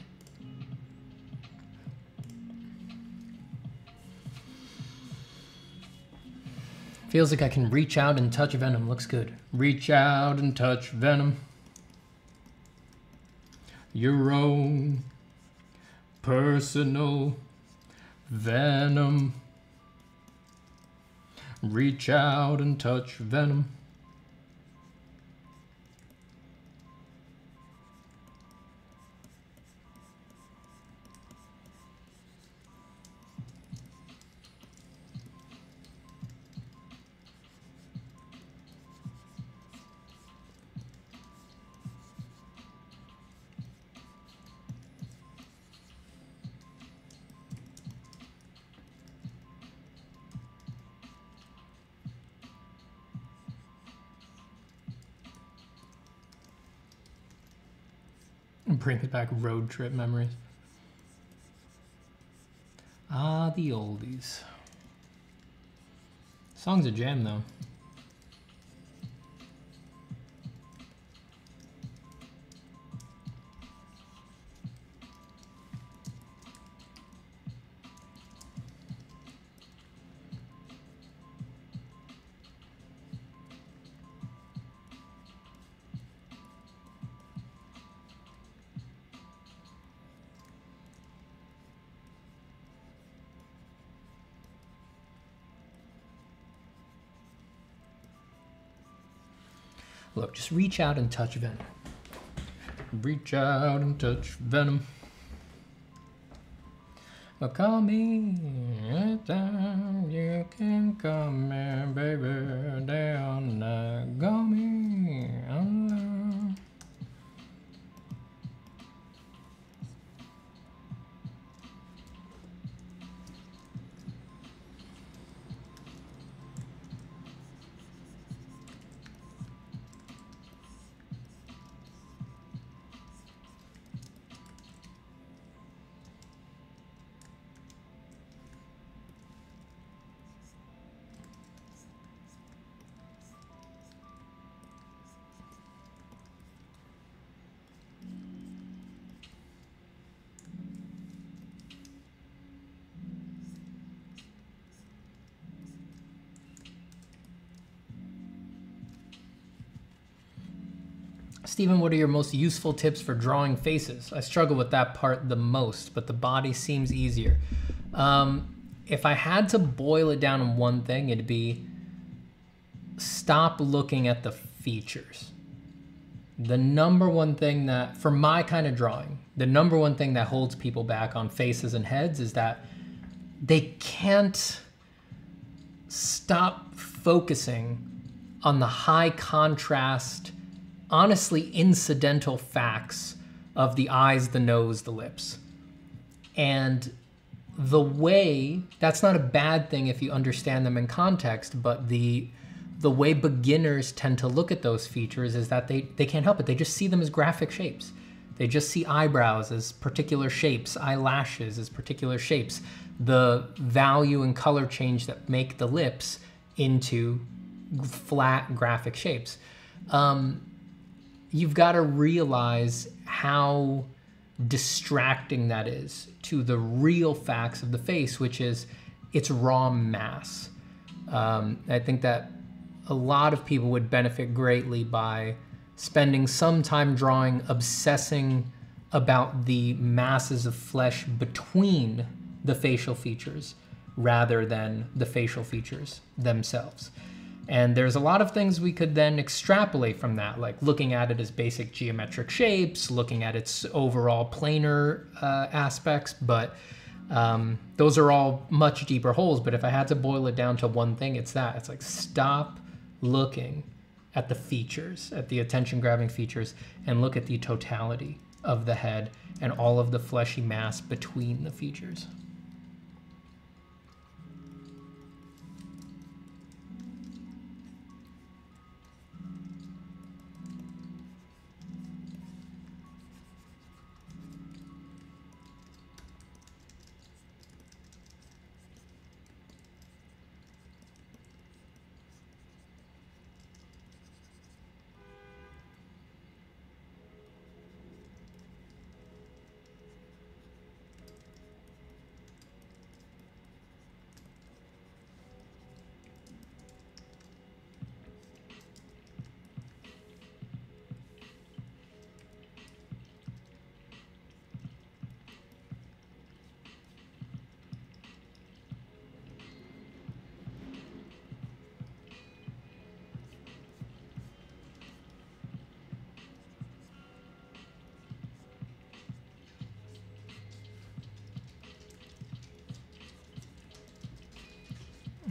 Feels like I can reach out and touch Venom. Looks good. Reach out and touch Venom. Your own personal Venom. Reach out and touch Venom. Brings back road trip memories. Ah, the oldies. Song's a jam, though. Look, just reach out and touch Venom. Reach out and touch Venom. But call me anytime you can call me, baby. They all not call me. I'm Stephen, what are your most useful tips for drawing faces? I struggle with that part the most, but the body seems easier. Um, if I had to boil it down in one thing, it'd be stop looking at the features. The number one thing that, for my kind of drawing, the number one thing that holds people back on faces and heads is that they can't stop focusing on the high contrast, honestly incidental facts of the eyes, the nose, the lips. And the way, that's not a bad thing if you understand them in context, but the the way beginners tend to look at those features is that they, they can't help it. They just see them as graphic shapes. They just see eyebrows as particular shapes, eyelashes as particular shapes, the value and color change that make the lips into flat graphic shapes. Um, you've got to realize how distracting that is to the real facts of the face, which is its raw mass. Um, I think that a lot of people would benefit greatly by spending some time drawing, obsessing about the masses of flesh between the facial features rather than the facial features themselves. And there's a lot of things we could then extrapolate from that, like looking at it as basic geometric shapes, looking at its overall planar uh, aspects, but um, those are all much deeper holes. But if I had to boil it down to one thing, it's that. It's like, stop looking at the features, at the attention-grabbing features, and look at the totality of the head and all of the fleshy mass between the features.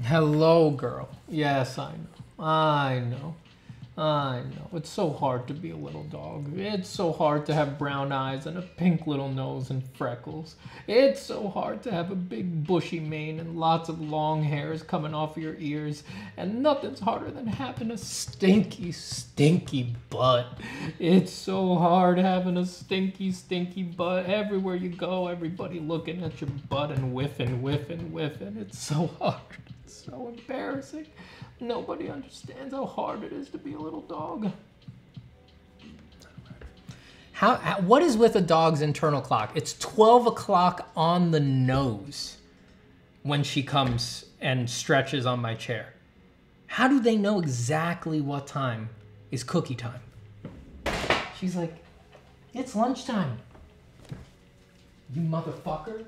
Hello, girl. Yes, I know. I know. I know. It's so hard to be a little dog. It's so hard to have brown eyes and a pink little nose and freckles. It's so hard to have a big bushy mane and lots of long hairs coming off your ears. And nothing's harder than having a stinky, stinky butt. It's so hard having a stinky, stinky butt. Everywhere you go, everybody looking at your butt and whiffing, whiffing, whiffing. It's so hard. So embarrassing. Nobody understands how hard it is to be a little dog. How, how what is with a dog's internal clock? It's twelve o'clock on the nose when she comes and stretches on my chair. How do they know exactly what time is cookie time? She's like, it's lunchtime. You motherfucker.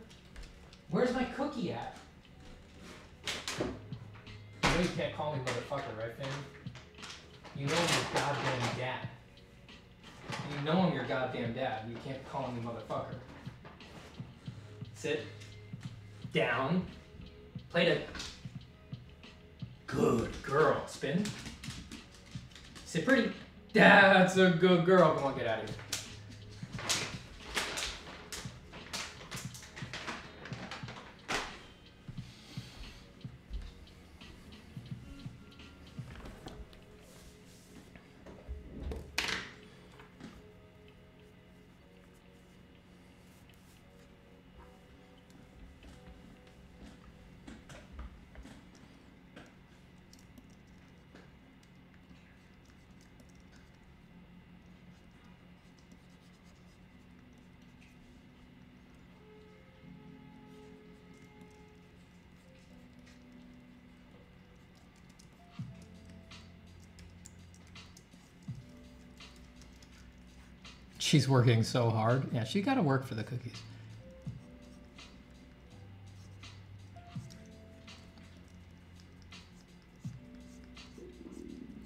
Where's my cookie at? You know you can't call me motherfucker, right, fam? You know I'm your goddamn dad. You know I'm your goddamn dad. You can't call me motherfucker. Sit. Down. Play the... Good girl. Spin. Sit pretty. That's a good girl. Come on, get out of here. She's working so hard. Yeah, she got to work for the cookies.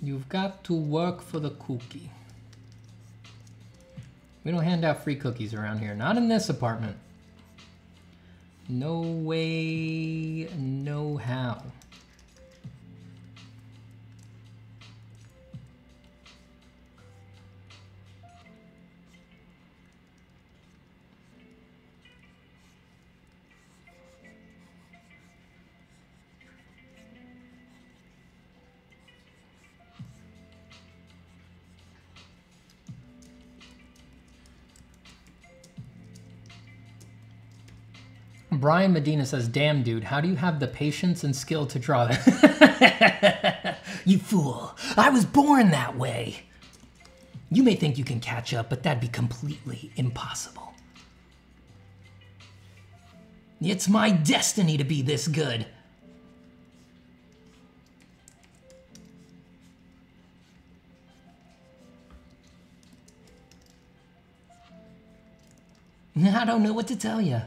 You've got to work for the cookie. We don't hand out free cookies around here. Not in this apartment. No way, no how. Brian Medina says, damn, dude, how do you have the patience and skill to draw that? You fool. I was born that way. You may think you can catch up, but that'd be completely impossible. It's my destiny to be this good. I don't know what to tell you.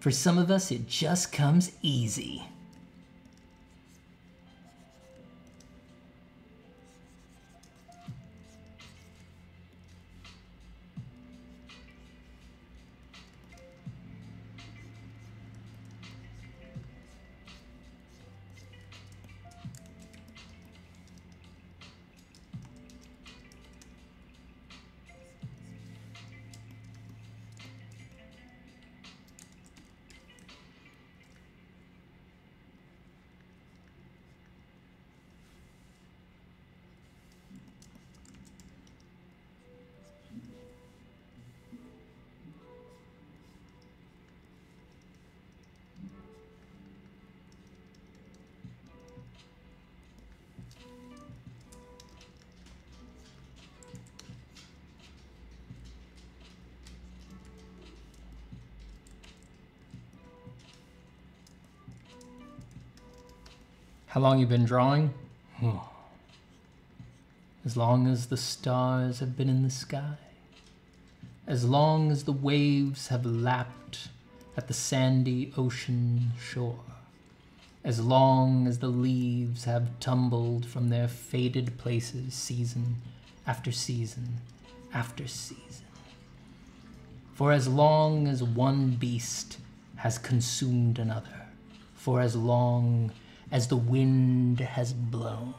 For some of us, it just comes easy. How long you been drawing? Oh. As long as the stars have been in the sky. As long as the waves have lapped at the sandy ocean shore. As long as the leaves have tumbled from their faded places season after season after season. For as long as one beast has consumed another. For as long as the wind has blown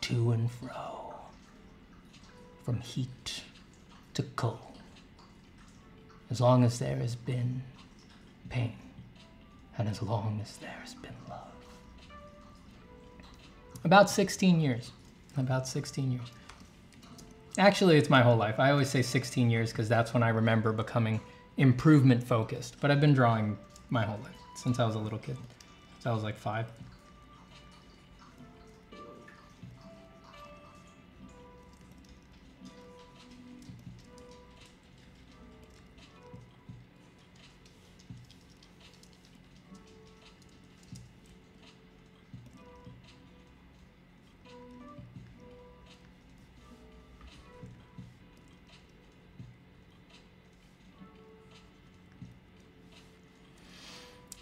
to and fro, from heat to cold, as long as there has been pain, and as long as there has been love. About sixteen years, about sixteen years. Actually, it's my whole life. I always say sixteen years because that's when I remember becoming improvement focused, but I've been drawing my whole life, since I was a little kid. That was like five.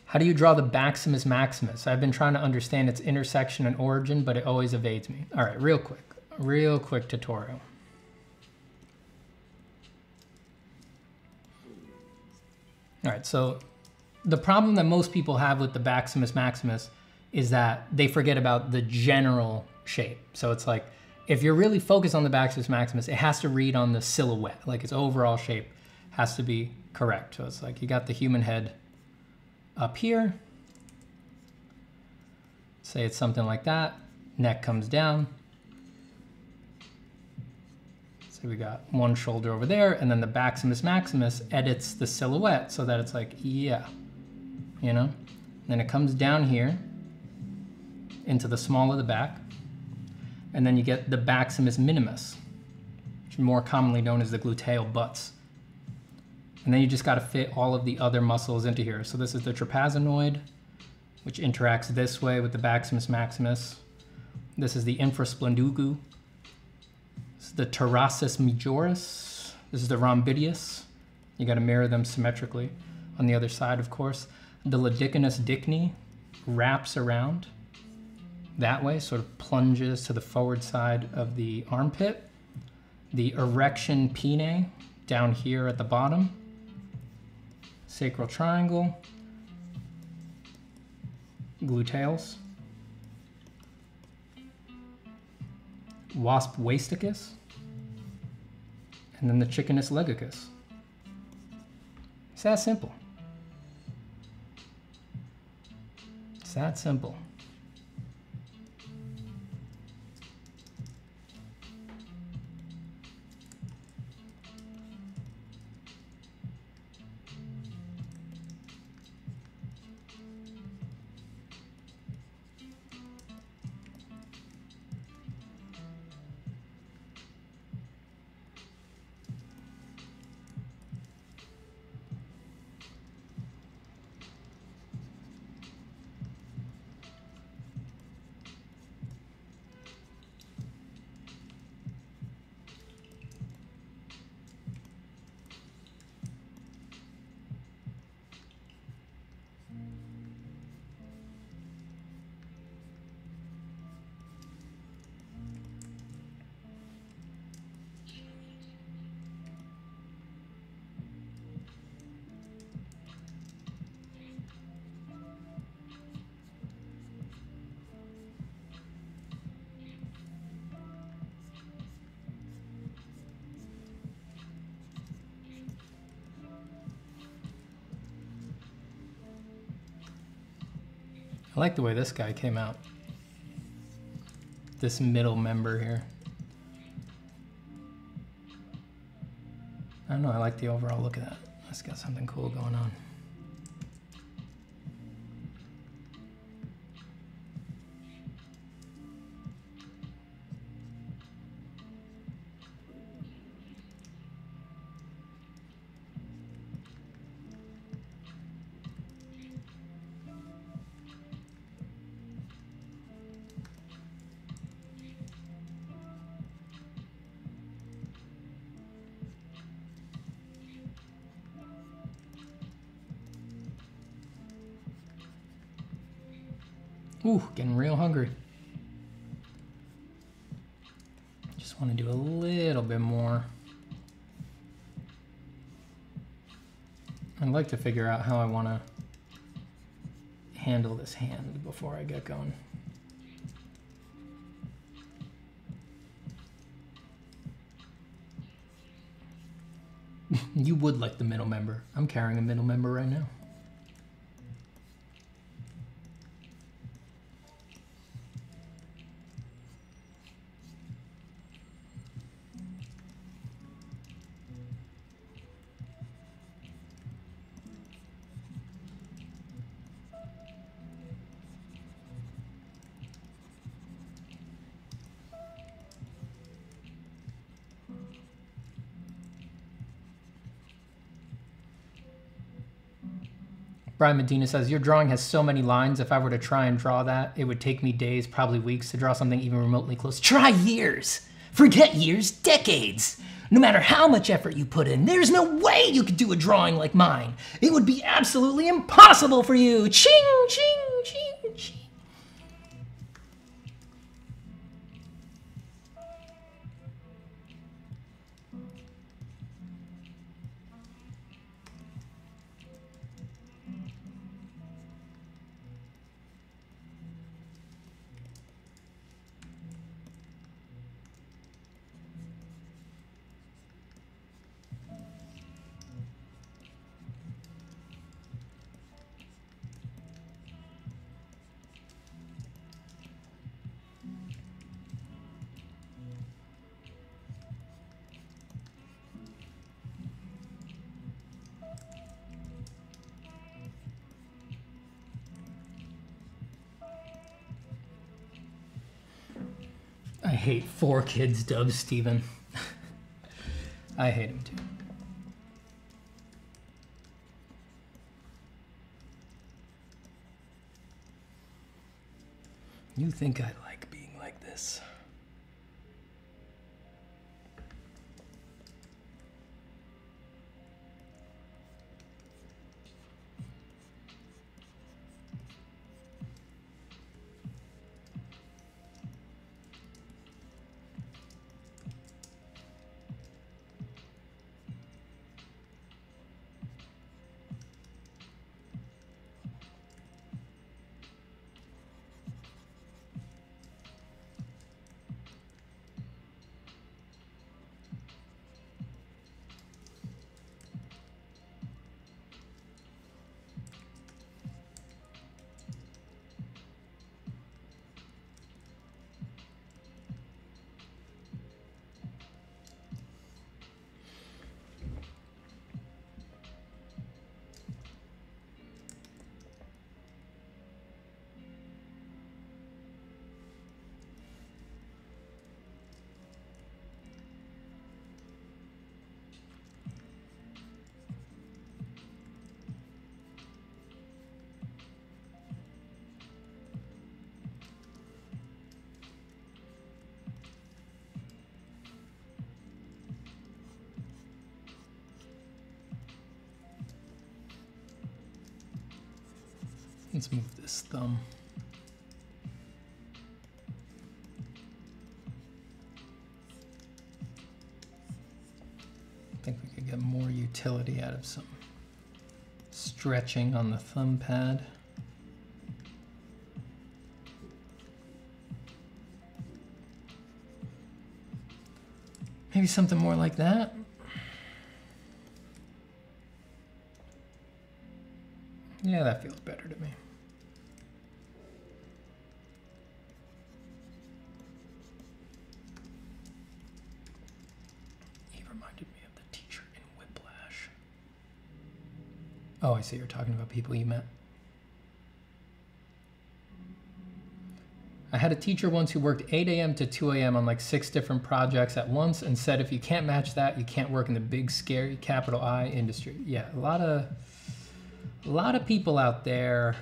How do you draw the Baximus Maximus? I've been trying to understand its intersection and origin, but it always evades me. All right, real quick, real quick tutorial. All right, so the problem that most people have with the Baximus Maximus is that they forget about the general shape. So it's like, if you're really focused on the Baximus Maximus, it has to read on the silhouette, like its overall shape has to be correct. So it's like, you got the human head up here, say it's something like that, neck comes down. So we got one shoulder over there, and then the Baximus Maximus edits the silhouette so that it's like, yeah, you know? And then it comes down here into the small of the back, and then you get the Baximus Minimus, which is more commonly known as the gluteal butts. And then you just got to fit all of the other muscles into here. So this is the trapezonoid, which interacts this way with the Baximus Maximus. This is the infrasplendougu. This is the tarsus majoris. This is the rhombidius. You got to mirror them symmetrically. On the other side, of course, the ladicinus dickni wraps around that way, sort of plunges to the forward side of the armpit. The erection pinnae down here at the bottom. Sacral triangle. Gluteals. Wasp waisticus. And then the chickenus legicus. It's that simple. It's that simple. I like the way this guy came out. This middle member here. I don't know, I like the overall look of that. That's got something cool going on. Ooh, getting real hungry. Just want to do a little bit more. I'd like to figure out how I want to handle this hand before I get going. You would like the middle member. I'm carrying a middle member right now. Brian Medina says, your drawing has so many lines. If I were to try and draw that, it would take me days, probably weeks, to draw something even remotely close. Try years. Forget years, decades. No matter how much effort you put in, there's no way you could do a drawing like mine. It would be absolutely impossible for you. Ching, ching, ching, ching. I hate four kids dub Steven. I hate him too. You think I like being like this? Let's move this thumb. I think we could get more utility out of some stretching on the thumb pad. Maybe something more like that. Yeah, that feels better to me. He reminded me of the teacher in Whiplash. Oh, I see, you're talking about people you met. I had a teacher once who worked eight A M to two A M on like six different projects at once and said if you can't match that, you can't work in the big, scary, capital I industry. Yeah, a lot of, a lot of people out there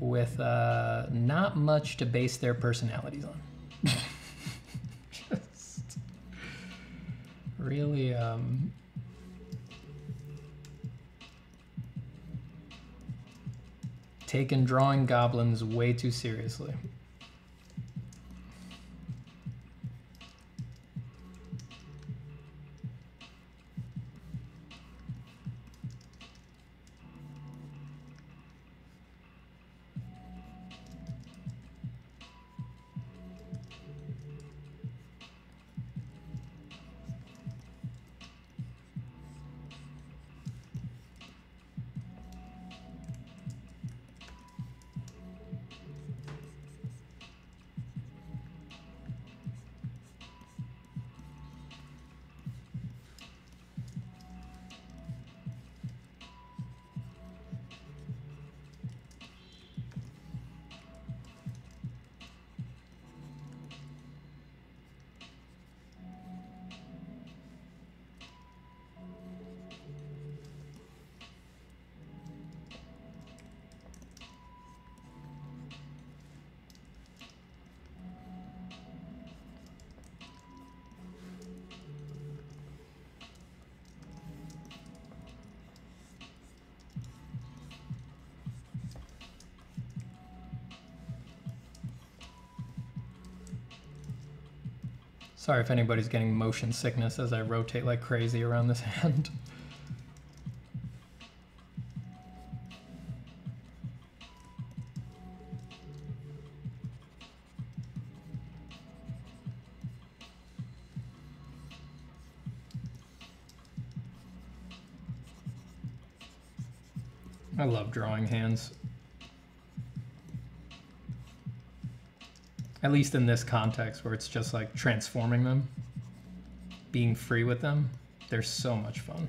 with uh, not much to base their personalities on. Just really, um, taking drawing goblins way too seriously. Sorry if anybody's getting motion sickness as I rotate like crazy around this hand. I love drawing hands. At least in this context where it's just like transforming them, being free with them, they're so much fun.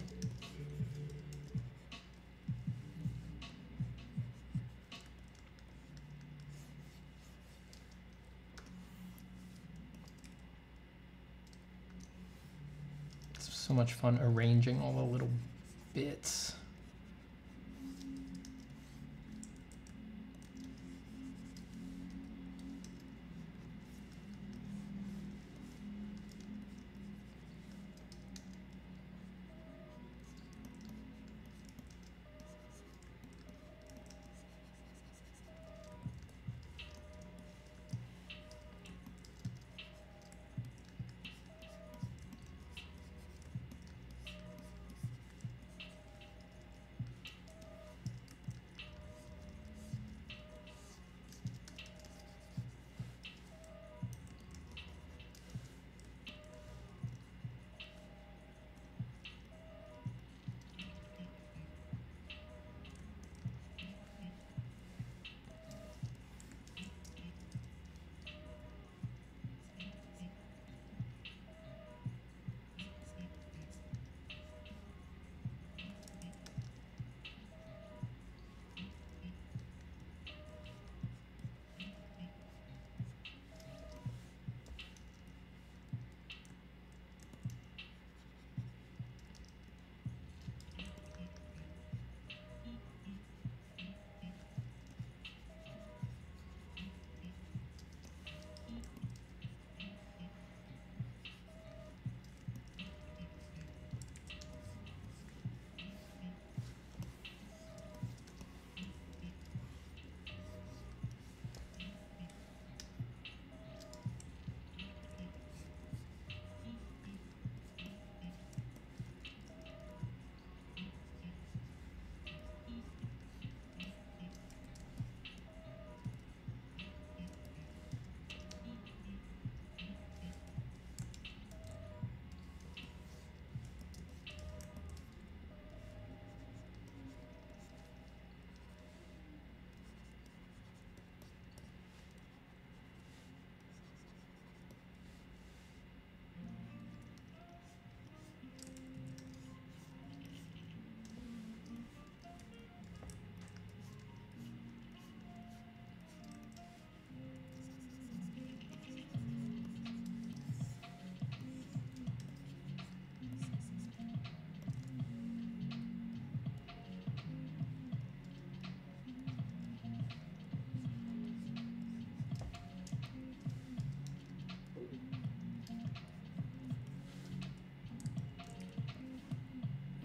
It's so much fun arranging all the little bits.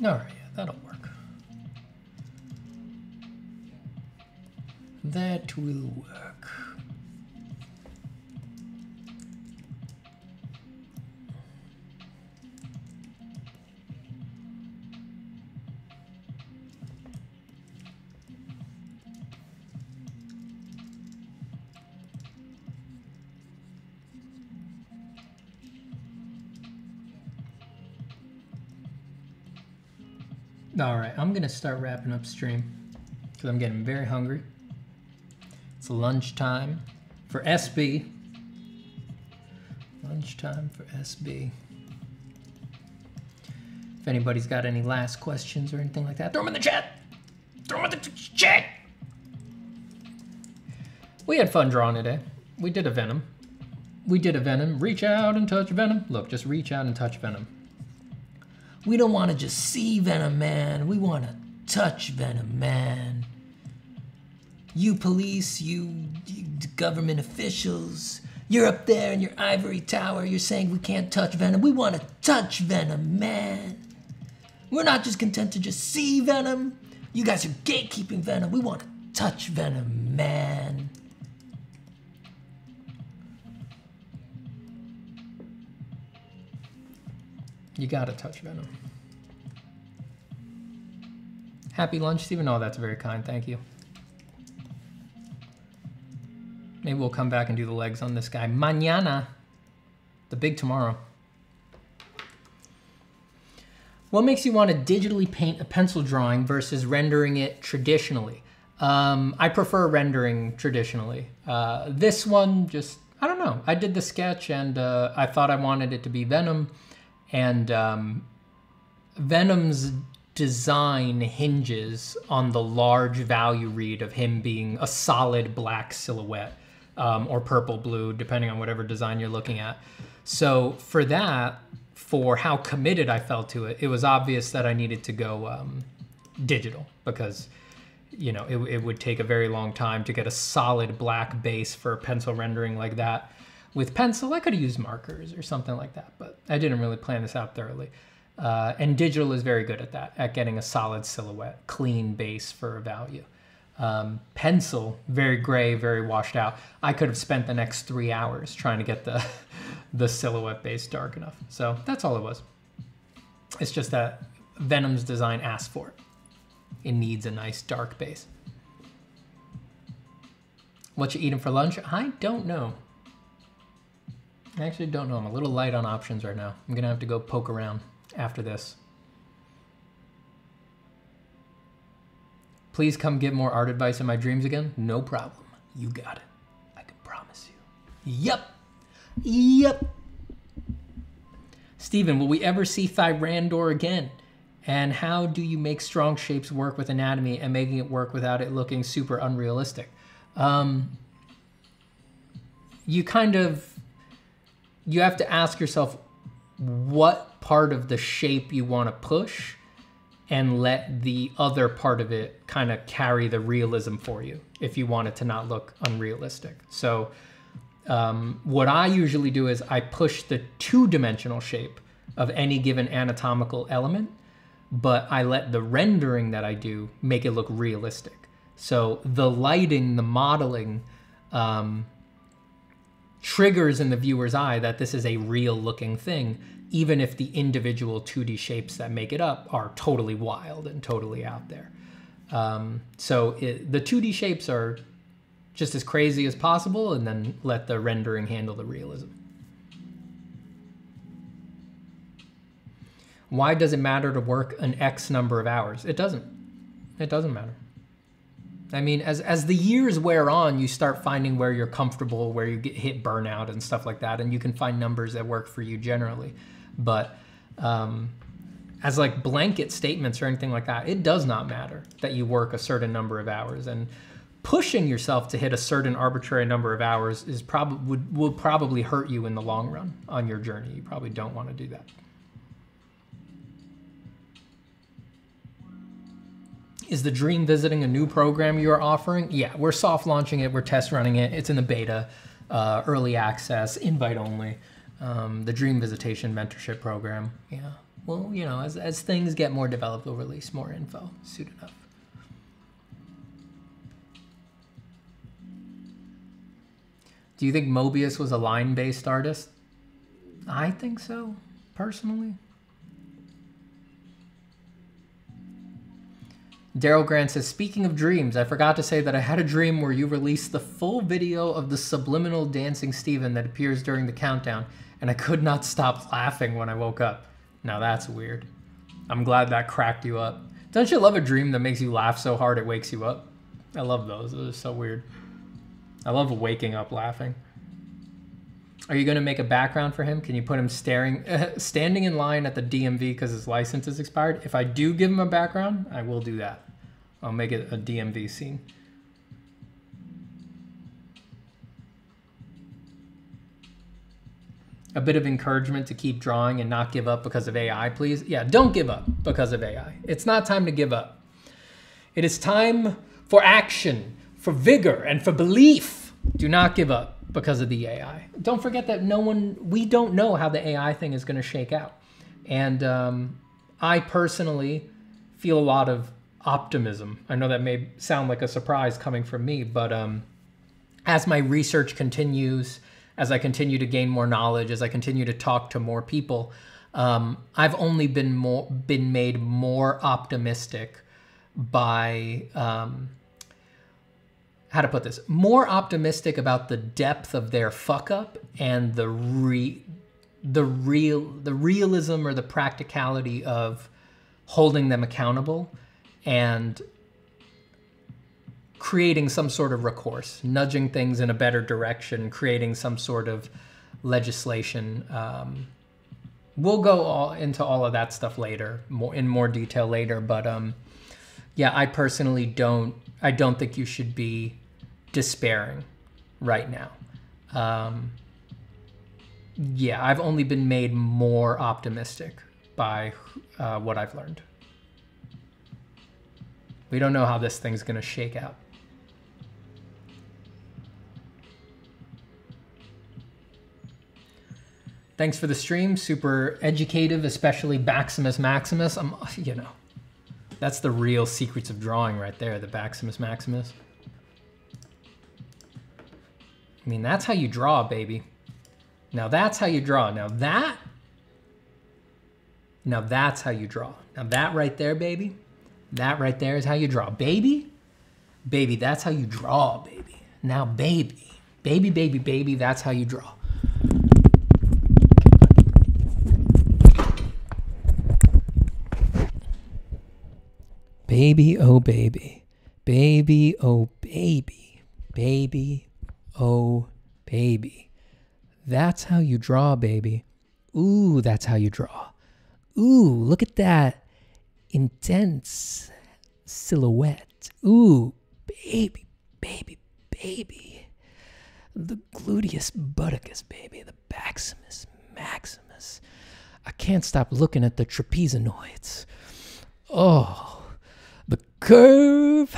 All right, yeah, that'll work. That will work. All right, I'm gonna start wrapping up stream because I'm getting very hungry. It's lunchtime for S B. Lunchtime for S B. If anybody's got any last questions or anything like that, throw them in the chat. Throw them in the chat. We had fun drawing today. We did a Venom. We did a Venom. Reach out and touch Venom. Look, just reach out and touch Venom. We don't want to just see Venom Man, we want to touch Venom Man. You police, you, you government officials, you're up there in your ivory tower, you're saying we can't touch Venom, we want to touch Venom Man. We're not just content to just see Venom, you guys are gatekeeping Venom, we want to touch Venom Man. You gotta touch Venom. Happy lunch, Steven. Oh, that's very kind, thank you. Maybe we'll come back and do the legs on this guy. Mañana, the big tomorrow. What makes you want to digitally paint a pencil drawing versus rendering it traditionally? Um, I prefer rendering traditionally. Uh, this one just, I don't know. I did the sketch and uh, I thought I wanted it to be Venom. And um, Venom's design hinges on the large value read of him being a solid black silhouette um, or purple-blue, depending on whatever design you're looking at. So for that, for how committed I felt to it, it was obvious that I needed to go um, digital because, you know, it, it would take a very long time to get a solid black base for pencil rendering like that. With pencil, I could have used markers or something like that, but I didn't really plan this out thoroughly. Uh, and digital is very good at that, at getting a solid silhouette, clean base for a value. Um, pencil, very gray, very washed out. I could have spent the next three hours trying to get the, the silhouette base dark enough. So that's all it was. It's just that Venom's design asks for it. It needs a nice dark base. What you eating for lunch? I don't know. I actually don't know. I'm a little light on options right now. I'm gonna have to go poke around after this. Please come get more art advice in my dreams again. No problem. You got it. I can promise you. Yep. Yep. Steven, will we ever see Tyrandor again? And how do you make strong shapes work with anatomy and making it work without it looking super unrealistic? Um, you kind of... You have to ask yourself what part of the shape you want to push and let the other part of it kind of carry the realism for you if you want it to not look unrealistic. So um, what I usually do is I push the two-dimensional shape of any given anatomical element, but I let the rendering that I do make it look realistic. So the lighting, the modeling, um, triggers in the viewer's eye that this is a real looking thing, even if the individual two D shapes that make it up are totally wild and totally out there. Um, so it, the two D shapes are just as crazy as possible, and then let the rendering handle the realism. Why does it matter to work an X number of hours? It doesn't. It doesn't matter. I mean, as, as the years wear on, you start finding where you're comfortable, where you get hit burnout and stuff like that, and you can find numbers that work for you generally. But um, as like blanket statements or anything like that, it does not matter that you work a certain number of hours. And pushing yourself to hit a certain arbitrary number of hours is prob- would, will probably hurt you in the long run on your journey. You probably don't want to do that. Is the dream visiting a new program you are offering? Yeah, we're soft launching it, we're test running it, it's in the beta, uh, early access, invite only. Um, the dream visitation mentorship program, yeah. we'll, you know, as, as things get more developed, we'll release more info soon enough. Do you think Mobius was a line-based artist? I think so, personally. Daryl Grant says, speaking of dreams, I forgot to say that I had a dream where you released the full video of the subliminal dancing Steven that appears during the countdown, and I could not stop laughing when I woke up. Now that's weird. I'm glad that cracked you up. Don't you love a dream that makes you laugh so hard it wakes you up? I love those. Those are so weird. I love waking up laughing. Are you going to make a background for him? Can you put him staring, uh, standing in line at the D M V because his license is expired? If I do give him a background, I will do that. I'll make it a D M V scene. A bit of encouragement to keep drawing and not give up because of A I, please. Yeah, don't give up because of A I. It's not time to give up. It is time for action, for vigor, and for belief. Do not give up because of the A I. Don't forget that no one, we don't know how the A I thing is going to shake out. And um, I personally feel a lot of optimism. I know that may sound like a surprise coming from me, but um, as my research continues, as I continue to gain more knowledge, as I continue to talk to more people, um, I've only been more, been made more optimistic by, um, how to put this, more optimistic about the depth of their fuck up and the re the real the realism or the practicality of holding them accountable and creating some sort of recourse, nudging things in a better direction, creating some sort of legislation. Um, we'll go all into all of that stuff later, more in more detail later, but um yeah, I personally don't, I don't think you should be despairing right now. Um, yeah, I've only been made more optimistic by uh, what I've learned. We don't know how this thing's gonna shake out. Thanks for the stream, super educative, especially Baximus Maximus. I'm, you know. That's the real secrets of drawing right there, the Baximus Maximus. I mean, that's how you draw, baby. Now that's how you draw. Now that, now that's how you draw. Now that right there, baby, that right there is how you draw. Baby, baby, that's how you draw, baby. Now baby, baby, baby, baby, that's how you draw. Baby, oh baby, baby, oh baby, baby, oh baby. That's how you draw, baby. Ooh, that's how you draw. Ooh, look at that intense silhouette. Ooh, baby, baby, baby. The gluteus buttocus, baby, the Baximus Maximus. I can't stop looking at the trapezoids. Oh. The curve,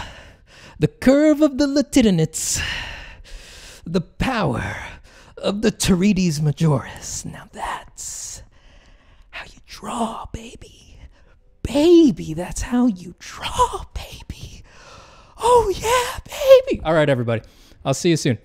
the curve of the latitudinates, the power of the teretes majoris. Now that's how you draw, baby. Baby, that's how you draw, baby. Oh yeah, baby. All right, everybody. I'll see you soon.